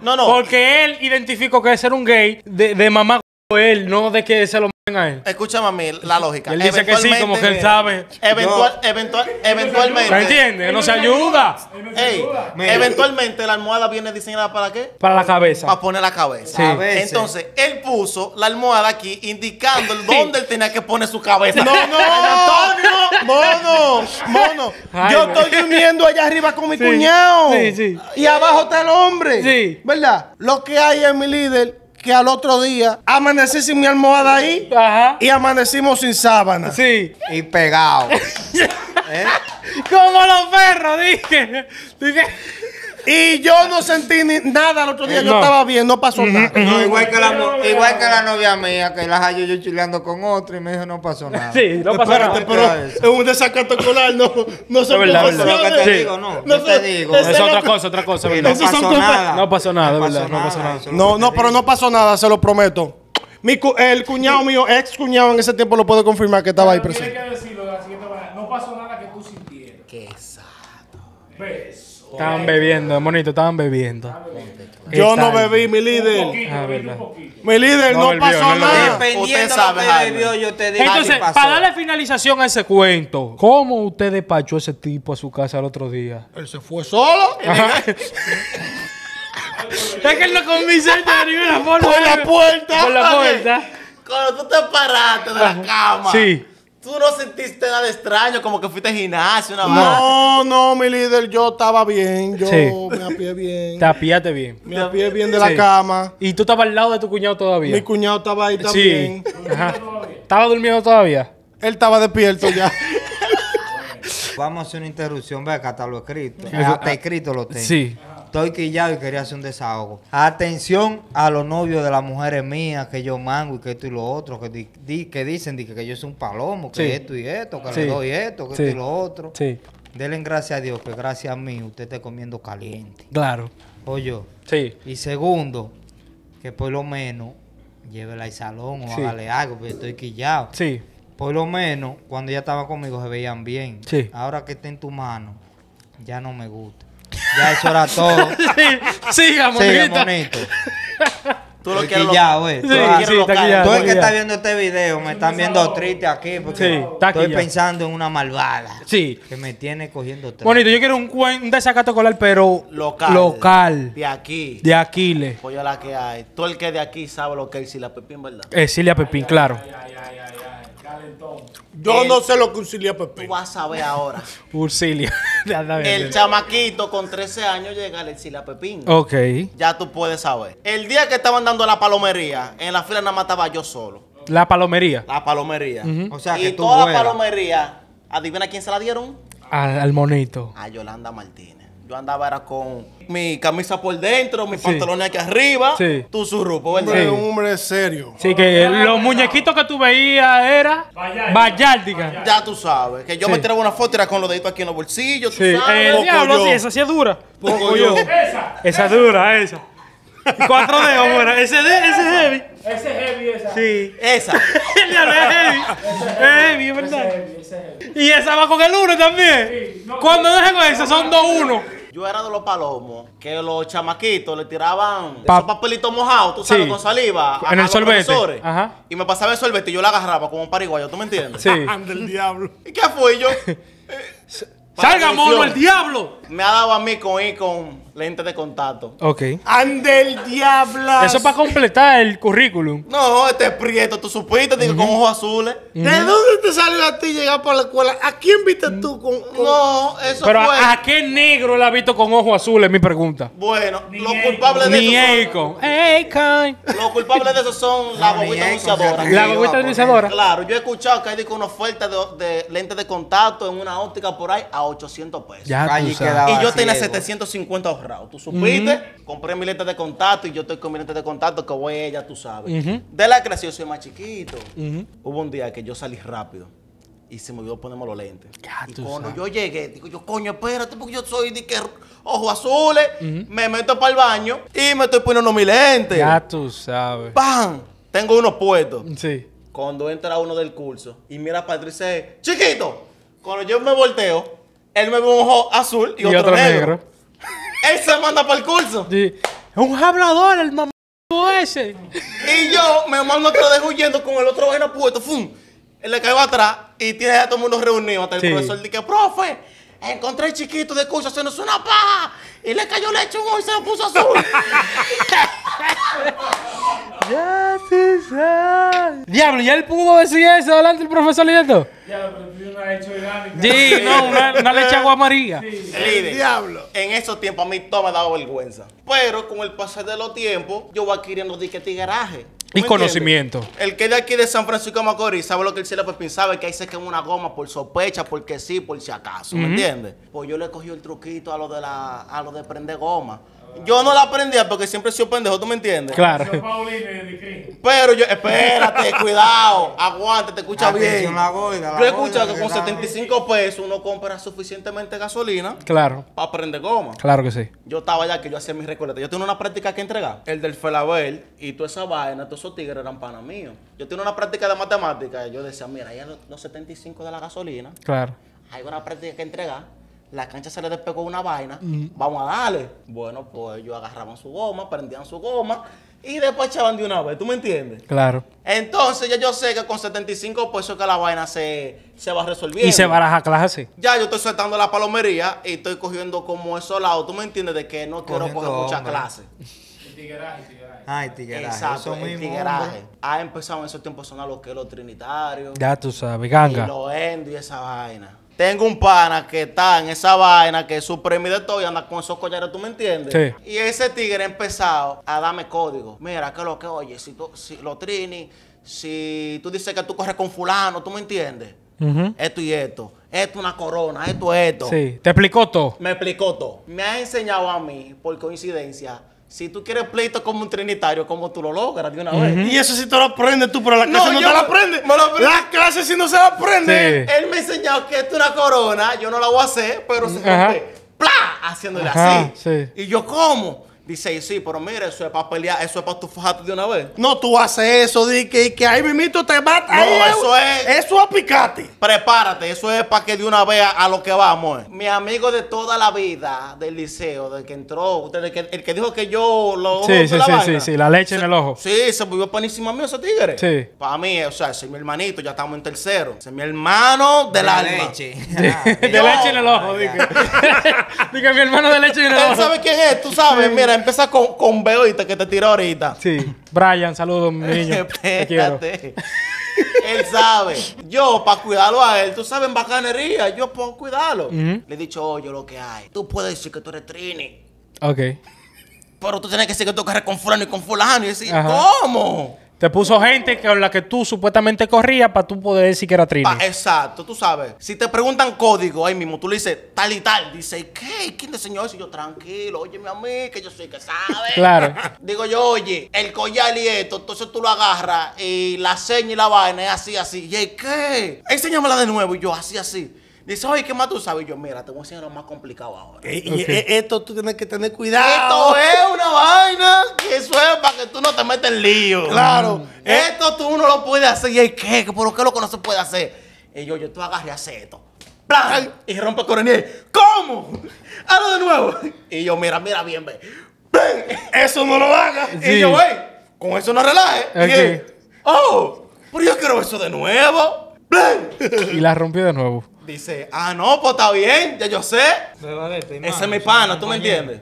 No. Porque él identificó que ese era un gay de mamá. Él, no de que se lo manden a él. Escúchame a mí la lógica. Él dice que sí, como que él sabe. Eventualmente. ¿Me entiendes? No se ayuda. Eventualmente la almohada viene diseñada ¿para qué? Para la cabeza. Para poner la cabeza. Sí. Entonces, él puso la almohada aquí indicando dónde él tenía que poner su cabeza. No, Antonio. Yo estoy durmiendo allá arriba con mi cuñado. Sí. Y abajo está el hombre. Sí. ¿Verdad? Lo que hay es mi líder. Que al otro día amanecí sin mi almohada ahí. Ajá. Y amanecimos sin sábana. Sí. Y pegado. Como los perros, dije. Y yo no sentí nada el otro día. Yo estaba bien, no pasó nada. No, igual que la novia mía, que la hallé yo chileando con otro y me dijo no pasó nada. Sí, no pasó nada. Pero es un desacato escolar, no se puede hacer. No te digo. Es otra cosa. No pasó nada. No pasó nada. No, pero no pasó nada, se lo prometo. El cuñado mío, ex cuñado en ese tiempo lo puede confirmar que estaba ahí presente. Tiene que decirlo de la siguiente manera. No pasó nada que tú sintieras. Qué exacto. ¿Ves? Estaban bebiendo, monito, estaban bebiendo. Yo no bebí, mi líder. Mi líder no pasó nada. Usted sabe, yo te digo. Entonces, para darle finalización a ese cuento, ¿cómo usted despachó a ese tipo a su casa el otro día? Él se fue solo. Es que él no convenció de ninguna forma. Por la puerta. Cuando tú te paraste de la cama. Sí. ¿Tú no sentiste nada extraño? Como que fuiste al gimnasio, una vaina. No, no, mi líder, yo estaba bien. Yo me apié bien. Te apiaste bien. Me apié bien de la cama. ¿Y tú estabas al lado de tu cuñado todavía? Mi cuñado estaba ahí también. Ajá. ¿Estaba durmiendo todavía? Él estaba despierto ya. Vamos a hacer una interrupción, ve acá está lo escrito. Hasta escrito lo tengo. Sí. Estoy quillado y quería hacer un desahogo. Atención a los novios de las mujeres mías, que yo mango y que esto y lo otro, que dicen que yo soy un palomo, que esto y esto, que le doy esto, que esto y lo otro. Sí. Denle gracias a Dios, que gracias a mí usted está comiendo caliente. Claro. Oye. Sí. Y segundo, que por lo menos llévela al salón o hágale algo, porque estoy quillado. Sí. Por lo menos, cuando ella estaba conmigo se veían bien. Sí. Ahora que está en tu mano, ya no me gusta. Ya eso era todo. Siga, monito. Tú lo quieres ya, güey. Tú el que está viendo este video, me están viendo triste aquí porque estoy pensando en una malvada. Sí. Que me tiene cogiendo triste. Bonito, yo quiero un desacato escolar, pero local. De aquí. De Aquiles. Pues yo la que hay. Todo el que de aquí sabe lo que es Silvia Pepín, ¿verdad? Silvia Pepín, claro. Yo no sé lo que Ursilia Pepín. Tú vas a ver ahora. Ursilia. El chamaquito con 13 años llega a Ursilia Pepín. Ok. Ya tú puedes saber. El día que estaban dando la palomería, en la fila nada más estaba yo solo. ¿La palomería? La palomería. O sea, que y toda la palomería, ¿adivina quién se la dieron? Al monito. A Yolanda Martínez. Yo andaba era con mi camisa por dentro, mis pantalones aquí arriba, tu surrupo, ¿verdad? Sí. Un hombre serio. Sí, que los muñequitos que tú veías era Vallardiga. Ya tú sabes, que yo me tiraba una foto y era con los deditos aquí en los bolsillos, tú sabes. Diablo, sí, esa sí es dura. Poco yo. Esa es dura, esa. 4 dedos, bueno. Ese es heavy. Ese es heavy, esa. Sí. Esa. Diablo, es heavy. Es heavy, es verdad. Y esa va con el 1 también. Cuando dejen con esa, son 2-1. Yo era de los palomos, que los chamaquitos le tiraban esos papelitos mojados, tú sabes, con saliva. En el sorbete. Ajá. Y me pasaba el sorbete y yo la agarraba como un pariguayo, ¿tú me entiendes? Sí. Anda el diablo. ¿Y qué fue yo? ¡Salga, mono, el diablo! Me ha dado a mí con lentes de contacto. Ok. ¡Anda el diablo! Eso es para completar el currículum. No, este es prieto, tú supiste, con ojos azules. ¿De dónde te salió a ti llegar por la escuela? ¿A quién viste tú con...? No, eso pero fue... Pero ¿a qué negro la has visto con ojos azules? Mi pregunta. Bueno, los culpables de eso... Los culpables de eso son las bobitas anunciadoras. Las bobitas anunciadoras. Claro, yo he escuchado que hay una oferta de lentes de contacto en una óptica por ahí a 800 pesos. Ya tú sabes. Y yo tenía 750 euros. Tú supiste, compré mi lente de contacto y yo estoy con mi lente de contacto que voy a ella, tú sabes. De la creación soy más chiquito. Hubo un día que yo salí rápido y se me olvidó ponerme los lentes. Ya, y cuando yo llegué, digo yo, coño, espérate, porque yo soy de que ojos azules, me meto para el baño y me estoy poniendo mis lentes. Ya tú sabes. ¡Pam! Tengo unos puestos. Sí. Cuando entra uno del curso y mira a Patricio y dice, chiquito, cuando yo me volteo, él me ve un ojo azul y otro negro. Él se manda para el curso. Sí. Es un hablador, el mamá ese. Y yo me mando que lo dejo huyendo con el otro vaina puesto. ¡Fum! Él le caigo atrás y tiene a todo el mundo reunido. Hasta el profesor dice, profe, encontré el chiquito de curso, se nos una paja. Y le cayó leche y se lo puso azul. Ya te sabes. Diablo, ¿ya él pudo decir eso delante del profesor leyendo? Diablo, pero pidió una leche orgánica. Sí, no, una leche agua amarilla. Sí. Líder, diablo. En esos tiempos a mí todo me daba vergüenza. Pero con el pasar de los tiempos, yo voy adquiriendo tiquetigaraje. Y conocimiento. Entiendes? El que de aquí de San Francisco de Macorís sabe lo que el Silvia Pepín sabe, que ahí se quema una goma por sospecha, porque sí, por si acaso, ¿me entiendes? Pues yo le cogí el truquito a lo de prender goma. Yo no la aprendía porque siempre soy pendejo, ¿tú me entiendes? Claro. Pero yo, espérate, cuidado, aguante, te escucha bien. Yo he escuchado que con 75 pesos uno compra suficientemente gasolina para prender goma. Claro que sí. Yo estaba allá que yo hacía mis recoletas. Yo tenía una práctica que entregar. El del Felabel y toda esa vaina, todos esos tigres eran panas míos. Yo tenía una práctica de matemática y yo decía, mira, ahí los 75 de la gasolina. Claro. Hay una práctica que entregar. La cancha se le despegó una vaina, vamos a darle. Bueno, pues ellos agarraban su goma, prendían su goma y después echaban de una vez, ¿tú me entiendes? Claro. Entonces ya yo sé que con 75 pesos que la vaina se va resolviendo. Y se baraja clase así. Ya yo estoy soltando la palomería y estoy cogiendo como esos lados, ¿tú me entiendes? De que no quiero coger muchas clases. El tigueraje. Ah, el tigueraje. Exacto, el tigueraje. Ha empezado en esos tiempos a sonar lo que es los trinitarios. Ya tú sabes, ganga. Y los endos y esa vaina. Tengo un pana que está en esa vaina, que es su premio de todo y anda con esos collares, ¿tú me entiendes? Sí. Y ese tigre ha empezado a darme código. Mira, que lo que, oye, si lo trini, si tú dices que tú corres con fulano, ¿tú me entiendes? Esto y esto. Esto es una corona, esto es esto. Sí, ¿te explicó todo? Me explicó todo. Me ha enseñado a mí, por coincidencia, si tú quieres pleito como un trinitario, como tú lo logras de una vez. Y eso sí te lo aprendes tú, pero la clase no te la aprendes. La clase sí no se la aprende. Sí. Él me ha enseñado que esto es una corona, yo no la voy a hacer, pero se rompe, ¡plá! Haciéndole así. Sí. Y yo, ¿cómo? Dice, sí, pero mira, eso es para pelear, eso es para tu fajarte de una vez. No, tú haces eso, di que ahí mismito te mata. No, ahí, eso es... Eso es picate. Prepárate, eso es para que de una vez a lo que vamos. Mi amigo de toda la vida del liceo, del que entró, el que dijo que yo lo... Sí, la leche en el ojo. Sí, se volvió panísimo mío ese tigre. Sí. Para mí, o sea, ese es mi hermanito, ya estamos en tercero. Ese es mi hermano del alma. Leche. De leche en el ojo, dije. Dije, mi hermano de leche en el ojo. Él sabe quién es, tú sabes, mira. Empieza con B ahorita, que te tiró ahorita. Sí. Brian, saludos, mi niño. Te quiero. Él sabe. Yo, para cuidarlo a él, tú sabes, en bacanería, yo puedo cuidarlo. Le he dicho, oye, lo que hay. Tú puedes decir que tú eres trini. Ok. Pero tú tienes que decir que tú corres con fulano. Y decir, ¿cómo? Te puso gente con la que tú supuestamente corrías para tú poder decir que era trini. Exacto, tú sabes. Si te preguntan código ahí mismo, tú le dices tal y tal. Dice, ¿qué? ¿Quién te enseñó eso? Y yo, tranquilo, óyeme a mí, que yo soy que sabe. Claro. Digo yo, oye, el collar y esto, entonces tú lo agarras y la seña y la vaina es así, así. Y ¿qué? Enséñamela de nuevo. Y yo, así, así. Dice, oye, ¿qué más tú sabes? Y yo, mira, te voy a enseñar lo más complicado ahora. Y esto tú tienes que tener cuidado. Esto es una vaina que eso es para que tú no te metas en lío. Claro. Esto tú no lo puedes hacer. ¿Y qué? ¿Por qué lo que no se puede hacer? Y yo tú agarré a hacer esto. ¡Plan! Y rompe el coronel. ¿Cómo? Hazlo de nuevo. Y yo, mira, bien, ve. ¡Plan! Eso no lo hagas. Sí. Y yo, güey, con eso no relajes. Okay. Oh, pero yo quiero eso de nuevo. ¡Plan! Y la rompí de nuevo. Dice, ah, no, pues está bien, ya yo sé. Vale, ese es mi pana, ¿tú me entiendes?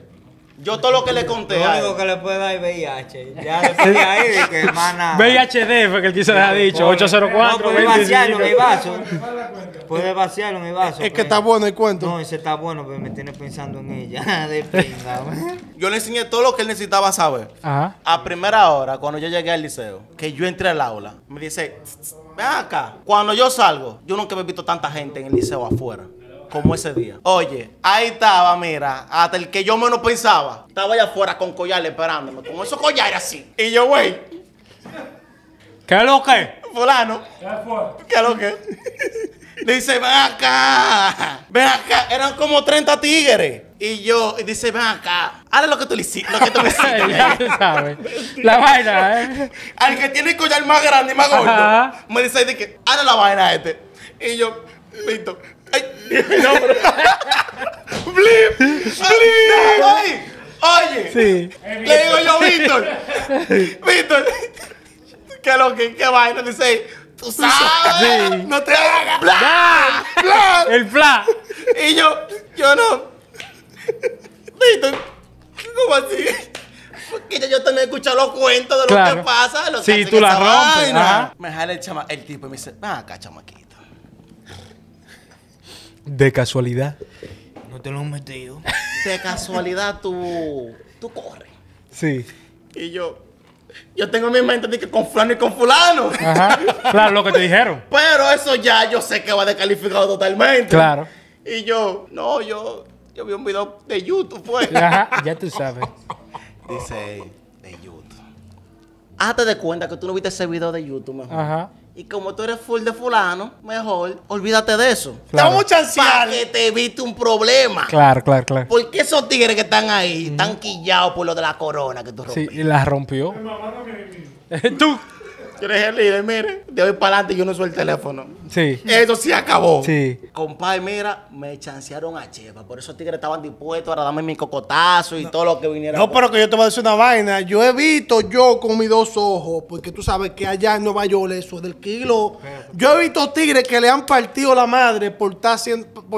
Yo todo lo que le conté. Lo único que le puede dar es VIH. Ya le fui ahí, que hermana. VIHD fue que él quiso dejar dicho. 804. No, puede vaciarlo en mi vaso. Puede vaciarlo en mi vaso. Es que está bueno el cuento. No, ese está bueno, pero me tiene pensando en ella. De pinga. Yo le enseñé todo lo que él necesitaba saber. Ajá. A primera hora, cuando yo llegué al liceo, que yo entré al aula, me dice, ven acá. Cuando yo salgo, yo nunca he visto tanta gente en el liceo afuera como ese día. Oye, ahí estaba, mira, hasta el que yo menos pensaba. Estaba allá afuera con collares esperándome, con esos collares así. Y yo, güey, ¿qué es lo que? Fulano. ¿Qué fue? ¿Qué es lo que? Dice, ven acá. Ven acá. Eran como 30 tigres. Y yo, dice, ven acá. Haz lo que tú le hiciste. Lo que tú le hiciste. Ya tú sabes. La vaina, ¿eh? Al que tiene el collar más grande y más gordo. Ajá. Me dice, que haz la vaina este. Y yo, listo. Ay, no, blip, blip. Oye, sí. Le digo yo, Víctor. Víctor, ¿qué lo que? ¿Qué vaina? Dice, tú sabes, sí. No te hagas. Bla, bla. El fla. Y yo no. Víctor, ¿cómo así? Porque yo también he escuchado los cuentos de lo que pasa. Los sí, tú la rompes. Vaina. Me jala el tipo y me dice, ven acá, chamaquito. De casualidad. No te lo han metido. De casualidad tú corres. Sí. Y yo tengo en mi mente de que con fulano y con fulano. Ajá. Claro, lo que te dijeron. Pero eso ya yo sé que va descalificado totalmente. Claro. Y yo vi un video de YouTube, pues. Ajá, ya tú sabes. Dice, de YouTube. Hazte de cuenta que tú no viste ese video de YouTube mejor. Ajá. Y como tú eres full de fulano, mejor olvídate de eso. Claro. Estamos chanceando. Para que te evite un problema. Claro. Porque esos tigres que están ahí están quillados por lo de la corona que tú rompiste. Sí, y la rompió. Mi mamá no me... ¿Tú? Yo le dije al líder, mire, de hoy para adelante yo no uso el teléfono. Sí. Eso sí acabó. Sí. Compadre, mira, me chancearon a Cheva. Por eso tigres estaban dispuestos a darme mi cocotazo y no, todo lo que viniera. No, pero que yo te voy a decir una vaina. Yo he visto yo con mis dos ojos, porque tú sabes que allá en Nueva York eso es del kilo. Yo he visto tigres que le han partido la madre por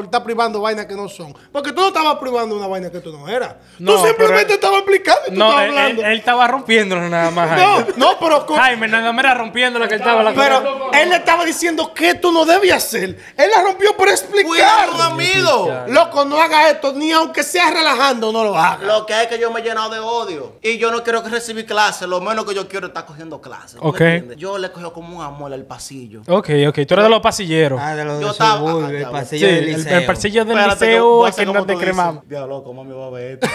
estar privando vainas que no son. Porque tú no estabas privando una vaina que tú no eras. No, tú simplemente estabas explicando y tú no, estabas hablando. Él estaba rompiéndolo nada más. No, pero... Jaime, nada más rompiendo lo que él estaba la Pero él le estaba diciendo que tú no debías hacer. Él la rompió por explicar. Cuidado, amigo. Loco, no haga esto. Ni aunque sea relajando, no lo haga. Lo que es que yo me he llenado de odio. Y yo no quiero recibir clases. Lo menos que yo quiero es estar cogiendo clases. Ok. Yo le cogí como un amor al pasillo. Ok. Tú eres de los pasilleros. Ah, de los yo de Saúl, estaba... el pasillo del liceo. El pasillo del liceo a quien no te cremamos. Diablo, ¿cómo me va a ver esto?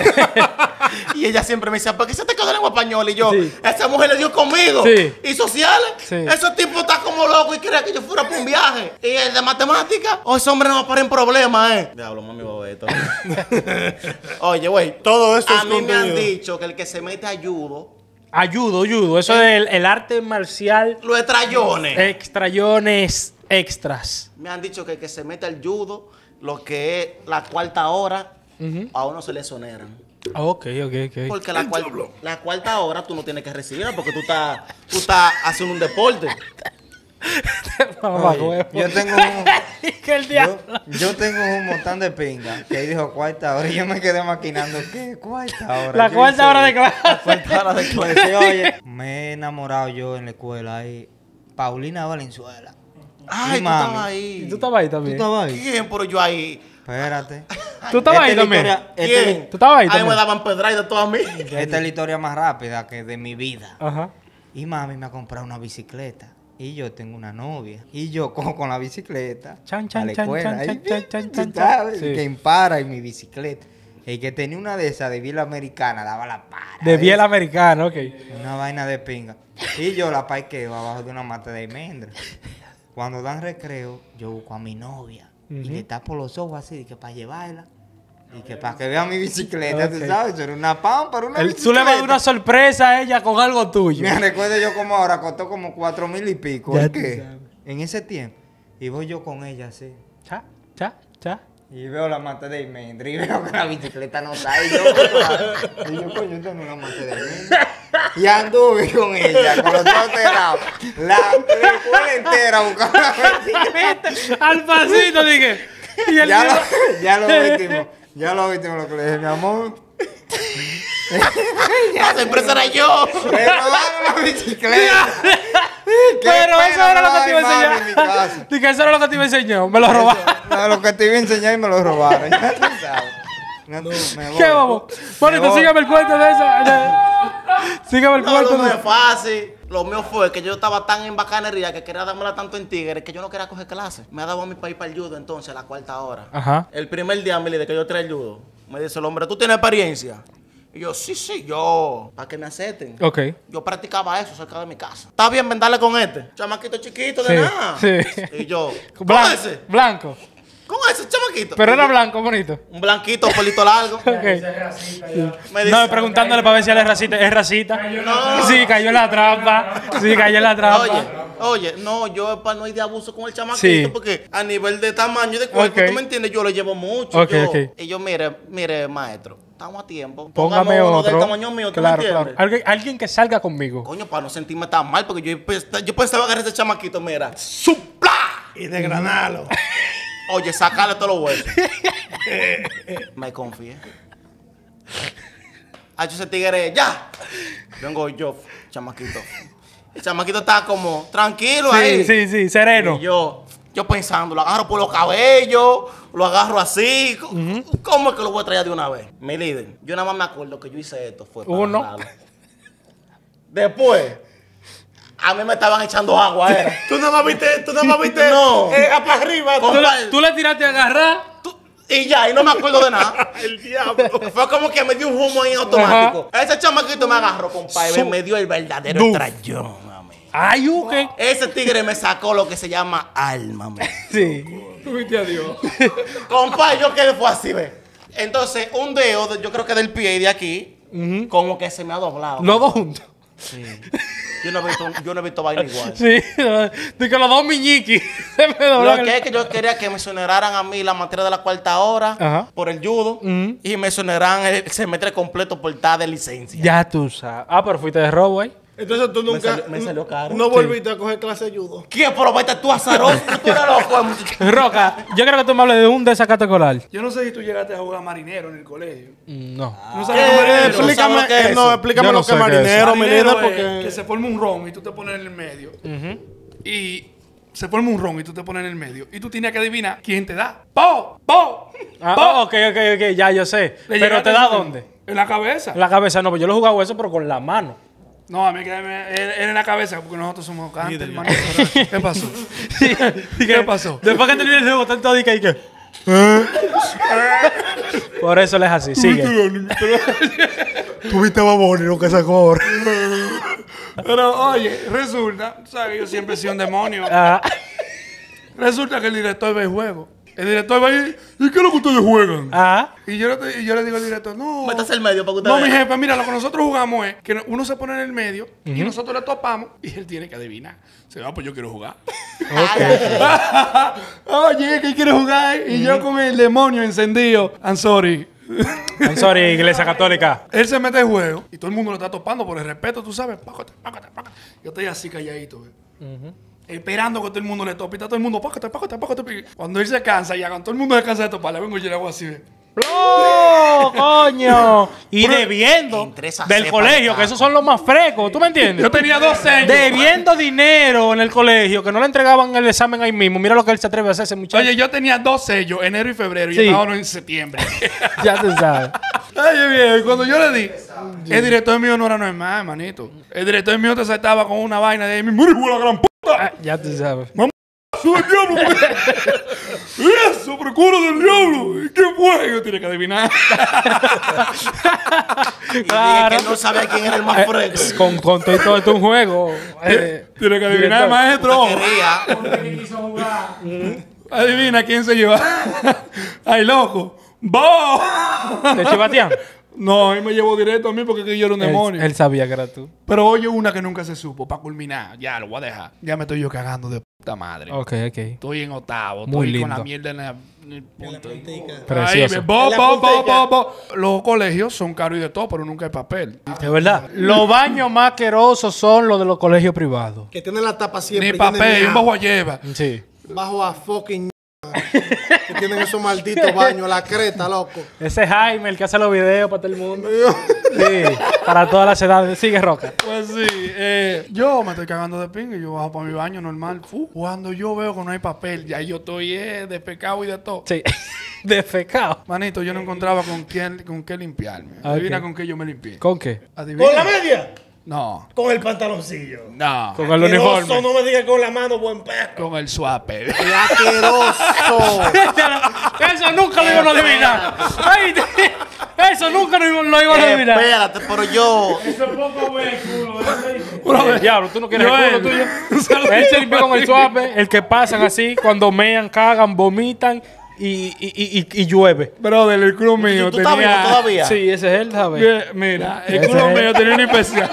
Y ella siempre me decía, ¿por qué se te quedó en lengua española? Y yo, sí. Esa mujer le dio conmigo. Sí. Y sociales. Sí. Esos tipos están como locos y querían que yo fuera por un viaje. Y el de matemática, oh, ese hombre no va a parar en problemas, Diablo, mami, bobeto. Oye, güey. Todo eso a mí contenido. Me han dicho que el que se mete a judo. Judo. Eso es el arte marcial. Los extrayones. Extrayones extras. Me han dicho que el que se mete al judo, lo que es la cuarta hora, a uno se le exoneran. Ok. Porque la cuarta hora tú no tienes que recibirla porque tú estás haciendo un deporte. Oye, yo tengo un montón de pingas que ahí dijo cuarta hora y yo me quedé maquinando ¿qué? Cuarta hora. La cuarta hora de clase. Oye, me he enamorado yo en la escuela ahí. Paulina Valenzuela. Ay, tú estabas ahí. ¿Tú estabas ahí también? ¿Quién? Pero yo ahí. Espérate. ¿Tú estabas ahí también? ¿Tú estabas ahí también? Ahí me daban pedradas todas a mí. Esta es la historia más rápida que de mi vida. Ajá. Y mami me ha comprado una bicicleta. Y yo tengo una novia. Y yo cojo con la bicicleta a la escuela. Que impara en mi bicicleta. El que tenía una de esas de biela americana, daba la para. De biela americana, ok. Una vaina de pinga. Y yo la parqueo abajo de una mata de almendra. Cuando dan recreo, yo busco a mi novia. Y le tapo los ojos así, de que para llevarla. Y que para que vea mi bicicleta, tú sabes, era una pampa, era una bicicleta. Tú le vas a dar una sorpresa a ella con algo tuyo. Me recuerdo yo como ahora, costó como 4,000 y pico. ¿Por qué? En ese tiempo. Y voy yo con ella así. Cha. Y veo la mata de almendra y veo que la bicicleta no está. Y yo, coño, tengo una mata de almendra. Y anduve con ella, con los dos cerrados. La escuela entera buscando la bicicleta. Al pasito, dije. Ya lo último lo que le dije, mi amor. Ya se impresora yo. Pero dame la bicicleta. Pero eso era lo que te iba a enseñar. Dije, eso era lo que te iba a enseñar. Me lo robaron. Lo que te iba a enseñar y me lo robaron. Ya tú sabes. No, ¿qué vamos? Bueno, sígame el cuento de esa. Sígame el cuento. No, no es fácil. Lo mío fue que yo estaba tan en bacanería que quería dármela tanto en tigres que yo no quería coger clases. Me ha dado a mi país para el judo entonces a la cuarta hora. Ajá. El primer día, de que yo traía el judo, me dice el hombre, ¿tú tienes experiencia? Y yo, sí, yo. Para que me acepten. Ok. Yo practicaba eso cerca de mi casa. ¿Está bien vendarle con este? Chamaquito chiquito de nada. Sí. Y yo, blanco. ¿Cómo es ese chamaquito? Pero era blanco, bonito. Un blanquito, un pelito largo. Okay. No, preguntándole para ver si él es racista. ¿Es racista? No. Sí, cayó en la trampa. Oye, no, yo para no ir de abuso con el chamaquito porque a nivel de tamaño y de cuerpo, tú me entiendes, yo lo llevo mucho. Y yo, mire, maestro, estamos a tiempo. Póngame uno del tamaño mío, ¿tú me entiendes? Alguien que salga conmigo. Coño, para no sentirme tan mal porque yo pensaba agarrar ese chamaquito, mira. ¡Supla! Y desgranarlo. Oye, sacale todos los huesos. Me confié. Ay, yo se tigre, ya. Vengo yo, chamaquito. El chamaquito está como tranquilo ahí. Sí, sereno. Y yo pensando, lo agarro por los cabellos, lo agarro así. ¿Cómo es que lo voy a traer de una vez? Mi líder, yo nada más me acuerdo que yo hice esto. Fue para uno. Después... A mí me estaban echando agua, era. ¿Tú nada más viste? No. Para arriba. Tú le tiraste a agarrar. Y ya, y no me acuerdo de nada. El diablo. Fue como que me dio un humo ahí automático. Ese chamaquito me agarró, compadre. Me dio el verdadero trayón, mami. Ay, ¿qué? Ese tigre me sacó lo que se llama alma, mami. Sí. Tú viste a Dios. Compadre, yo quedé fue así, ve. Entonces, un dedo, yo creo que del pie y de aquí, como que se me ha doblado. Los dos juntos. Sí. Yo no he visto vaina igual. Sí, de que los dos miñiquis se me doblaron. Lo que es que yo quería que me exoneraran a mí la materia de la cuarta hora por el judo y me exoneraran el semestre completo por tal de licencia. Ya tú sabes. Ah, pero fuiste de robo ahí. Entonces tú nunca... Me salió caro. No volviste a coger clase de judo. ¿Qué? Pero vete tú azaroso. Tú eres loco. Roca, yo creo que tú me hables de un desacato escolar. Yo no sé si tú llegaste a jugar marinero en el colegio. No. ¿No sabes explícame lo que es marinero, porque... que se forma un ron y tú te pones en el medio. Se forma un ron y tú te pones en el medio. Y tú tienes que adivinar quién te da. ¡Po! ¡Po! ¡Po! Ok. Ya, yo sé. ¿Pero te da dónde? En la cabeza. En la cabeza no, pero yo lo he jugado eso, pero con la mano. No, a mí quedé en la cabeza porque nosotros somos cantes, hermano. ¿Qué pasó? ¿Qué pasó? Después que terminé el juego, tanto dica y que... Por eso le es así, sigue. Tuviste babones lo que sacó ahora. Pero, oye, resulta... ¿Sabes? Yo siempre he sido un demonio. Resulta que el director ve el juego. El director va a ir, ¿y qué es lo que ustedes juegan? Y yo le digo al director, no. Métase el medio para que ustedes. No, mi jefe, mira, lo que nosotros jugamos es que uno se pone en el medio y nosotros le topamos y él tiene que adivinar. Se va, pues yo quiero jugar. Oye, ¿qué quieres jugar? Y yo con el demonio encendido. I'm sorry. I'm sorry, Iglesia Católica. Él se mete en juego y todo el mundo lo está topando por el respeto, tú sabes. Pácate. Yo estoy así calladito, güey. Esperando que todo el mundo le tope. Y está todo el mundo, págate. Cuando él se cansa, ya cuando todo el mundo se cansa de toparle, vengo y le hago así. ¡Oh, coño! Y pero debiendo del colegio, que esos son los más frescos. ¿Tú me entiendes? Yo tenía 2 años. Debiendo dinero en el colegio, que no le entregaban el examen ahí mismo. Mira lo que él se atreve a hacer ese muchacho. Oye, yo tenía 2 sellos, enero y febrero, y ahora en septiembre. Ya tú sabes. Oye, viejo, cuando yo le di, el director mío no era normal, hermanito. El director mío te saltaba con una vaina de ahí mismo. ¡Mira, la gran puta! Ya tú sabes. ¡Mamá, soy el diablo! ¡Eso, procura del diablo! ¿Qué fue? Yo tenía que adivinar. Claro. Y que no sabía quién era el más fresco. Con todo esto un juego. Tiene que adivinar, maestro. Adivina quién se lleva. ¡Ay, loco! ¡Vos! ¿Te chivatean? No, él me llevó directo a mí porque yo era un demonio. Él sabía que era tú. Pero oye, una que nunca se supo, para culminar. Ya, lo voy a dejar. Ya me estoy yo cagando de puta madre. Ok. Estoy en octavo. Muy lindo. Con la mierda en el punto. Precioso. Los colegios son caros y de todo, pero nunca hay papel. De verdad. Los baños más asquerosos son los de los colegios privados. Que tienen la tapa siempre. Ni papel, un bajo a lleva. Sí. Bajo a fucking... que tienen esos malditos baños, la creta, loco. Ese es Jaime, el que hace los videos para todo el mundo. Sí, para todas las edades. Sigue, Roca. Pues sí, yo me estoy cagando de pinga y yo bajo para mi baño normal. Cuando yo veo que no hay papel, ya yo estoy despecado y de todo. Sí, despecado. Manito, yo no encontraba con qué limpiarme. Adivina con qué yo me limpié. ¿Con qué? Adivina. ¿Con la media? No. ¿Con el pantaloncillo? No. ¿Con el uniforme? No me digas con la mano, buen perro. Con el suape. ¡Qué asqueroso! Eso nunca lo iban a adivinar. Eso nunca lo iban a adivinar. Espérate, pero yo... Eso es poco bueno, culo. Diablo, tú no quieres el culo tuyo. Él se limpió con el suape, el que pasan así, cuando mean, cagan, vomitan... Y llueve. Brother, el club mío ¿Tú tenía... ¿Estás vivo todavía? Sí, ese es él, ¿sabes? Mira, el club mío tenía una especial.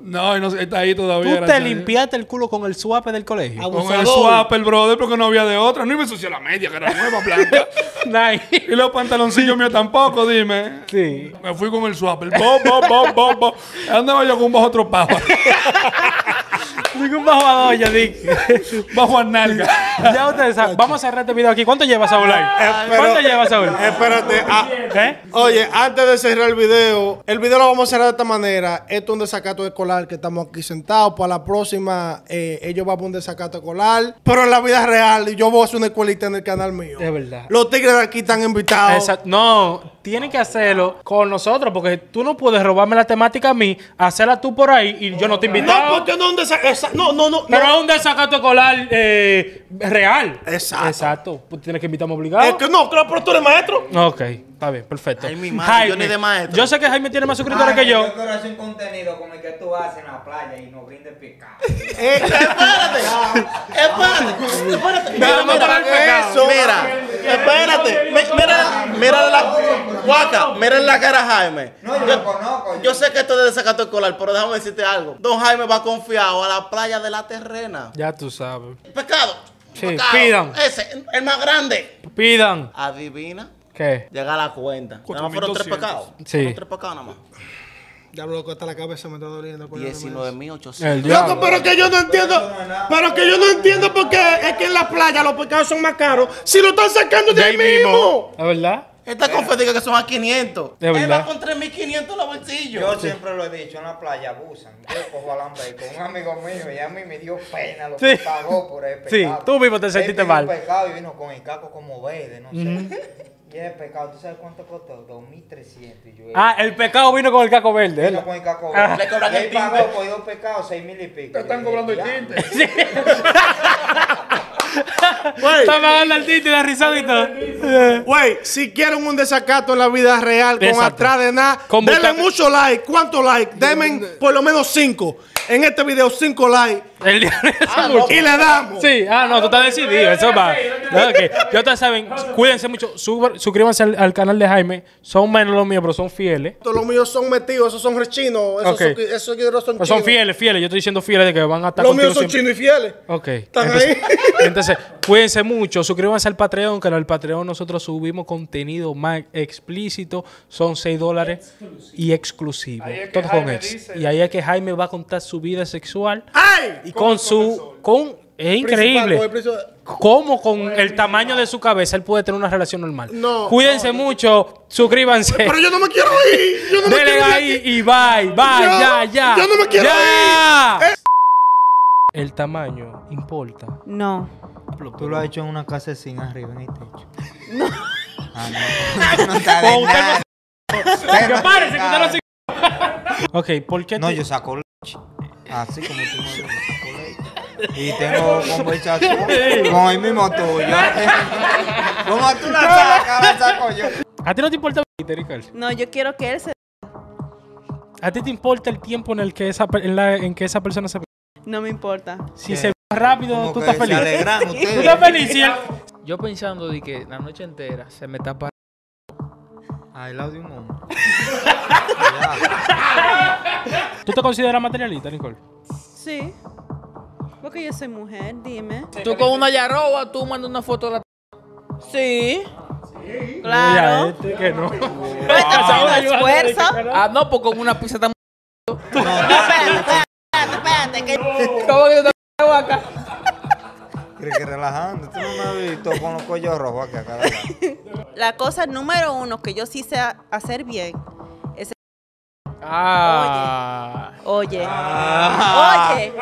No, está ahí todavía. ¿Tú te limpiaste el culo con el suape del colegio? Abusador. Con el suape, el brother, porque no había de otra. No me ensució la media, que era nueva, blanca. Y los pantaloncillos míos tampoco, dime. Sí. Me fui con el suape. El bo. Andaba yo con un bajo tropado. Digo un bajo a doña, bajo a nalga. Ya ustedes saben. Vamos a cerrar este video aquí. ¿Cuánto lleva Saúl ahí? ¿Cuánto lleva Saúl? Espérate. Oye, antes de cerrar el video lo vamos a cerrar de esta manera. Esto es un desacato escolar que estamos aquí sentados. Para la próxima, ellos van a un desacato escolar. Pero en la vida real, y yo voy a hacer una escuelita en el canal mío. Es verdad. Los tigres de aquí están invitados. Exacto. No, tienen que hacerlo con nosotros porque tú no puedes robarme la temática a mí, hacerla tú por ahí y yo no te invito. No, porque no es un desacato. No. Pero es un desacato escolar real. Exacto. Pues tienes que invitarme obligado. Es que no, claro, pero tú eres maestro. Ok, está bien, perfecto. Ay, mi madre, Jaime, yo ni de maestro. Yo sé que Jaime tiene más suscriptores que yo. Yo quiero hacer un contenido como el que tú haces en la playa y no brindes pecado. Espérate. Mira, espérate. Mira la... Waka, miren la cara a Jaime. No, yo lo conozco. Yo sé que esto es de desacato escolar, pero déjame decirte algo. Don Jaime va confiado a la playa de La Terrena. Ya tú sabes. Pescado. Sí, pescado. Pidan. Ese, el más grande. Pidan. Adivina. ¿Qué? Llega a la cuenta. Nada más fueron 3 pescados. Sí. Fueron 3 pescados nada más. Ya lo que está la cabeza me está doliendo. 19.800. Loco, pero que yo no entiendo. Pero que yo no entiendo porque es que en la playa los pescados son más caros. Si lo están sacando de ahí mismo. ¿Es verdad? Esta confetica que son a 500. Es verdad. Él va con 3.500 en los bolsillos. Yo siempre lo he dicho, en la playa abusan. Yo cojo a Alan Bates con un amigo mío y a mí me dio pena lo que pagó por el pescado. Sí, tú mismo te sentiste mal. El pescado y vino con el caco como verde, no sé. Y el pescado, ¿tú sabes cuánto costó? 2.300. Ah, el pescado vino con el caco verde. Vino con el caco verde. Le cobran el tinte. Pagó por 2 pescados 6.000 y pico. Te están cobrando el tinte. Sí. Están pagando el tinte y la risada y todo. Güey, si quieren un desacato en la vida real, con atrás de nada, denle mucho like. ¿Cuánto like? Denme por lo menos 5. En este video, 5 likes. Y le damos. Sí, ah, no, tú estás decidido. Eso va. Yo te saben, cuídense mucho. Suscríbanse al canal de Jaime. Son menos los míos, pero son fieles. Todos los míos son metidos, esos son rechinos. Esos son chinos. Son fieles, fieles. Yo estoy diciendo fieles de que van a estar. Los míos son chinos y fieles. Ok. Están ahí. Entonces, cuídense mucho. Suscríbanse al Patreon, que en el Patreon nosotros subimos contenido más explícito. Son $6 y exclusivo. Todo con ex. Y ahí es que Jaime va a contar su vida sexual. ¡Ay! Y con su... Es increíble cómo con el tamaño de su cabeza él puede tener una relación normal. No, cuídense mucho, suscríbanse. Pero yo no me quiero ir. Yo no me quiero ir. Dele ahí y bye, bye, ya. Yo no me quiero ir. ¿El tamaño importa? No. Tú lo has hecho en una casa sin arriba, en el techo. No. Ah, no. No está de nada. Que párese, que usted no se... Ok, ¿por qué? No, yo saco la... Así como tú no lo saco la... Y tengo conversación con el mismo tuyo. Como tú la sacas, la saco yo. ¿A ti no te importa el... No, yo quiero que él se... ¿A ti te importa el tiempo en el que esa persona se... No me importa. Si se va rápido, tú estás feliz. Tú estás feliz. Yo pensando de que la noche entera se me está parando al lado de un hombre. ¿Tú te consideras materialista, Nicole? Sí. Porque yo soy mujer, dime. Tú con una yaroba, tú mandas una foto a la... Sí. Sí. Claro. Mira, este que no. Ah, no, porque con una pizza tan... No, espérate, que... ¿Cómo que yo te acá? Crees que relajando. Tú no me has visto con los cuellos rojos acá, carajo. La cosa número uno que yo sí sé hacer bien... Ah. Oye. Ah. Oye.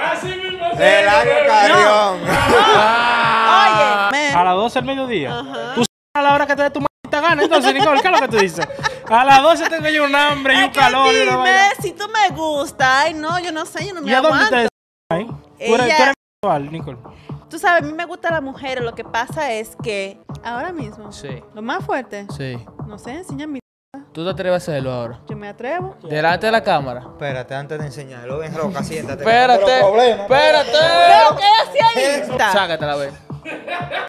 De la carión. No. Oye. A las 12 del mediodía. Ajá. Tú a la hora que te dé tu maldita gana. Entonces, Nicole, ¿qué es lo que tú dices? A las 12 tengo yo un hambre y un calor. Dime, si tú me gustas. Ay, no, yo no sé, yo no me aguanto. ¿Y a dónde te ahí? Tú eres sexual, Nicole. Tú sabes, a mí me gustan las mujeres. Lo que pasa es que ahora mismo. Sí. Lo más fuerte. Sí. No sé, enséñame. ¿Tú te atreves a hacerlo ahora? Yo me atrevo. Delante de la cámara. Espérate, antes de enseñarlo, ven roca, siéntate. Espérate. Pero ¿qué hacía ahí? Sácatela, ven.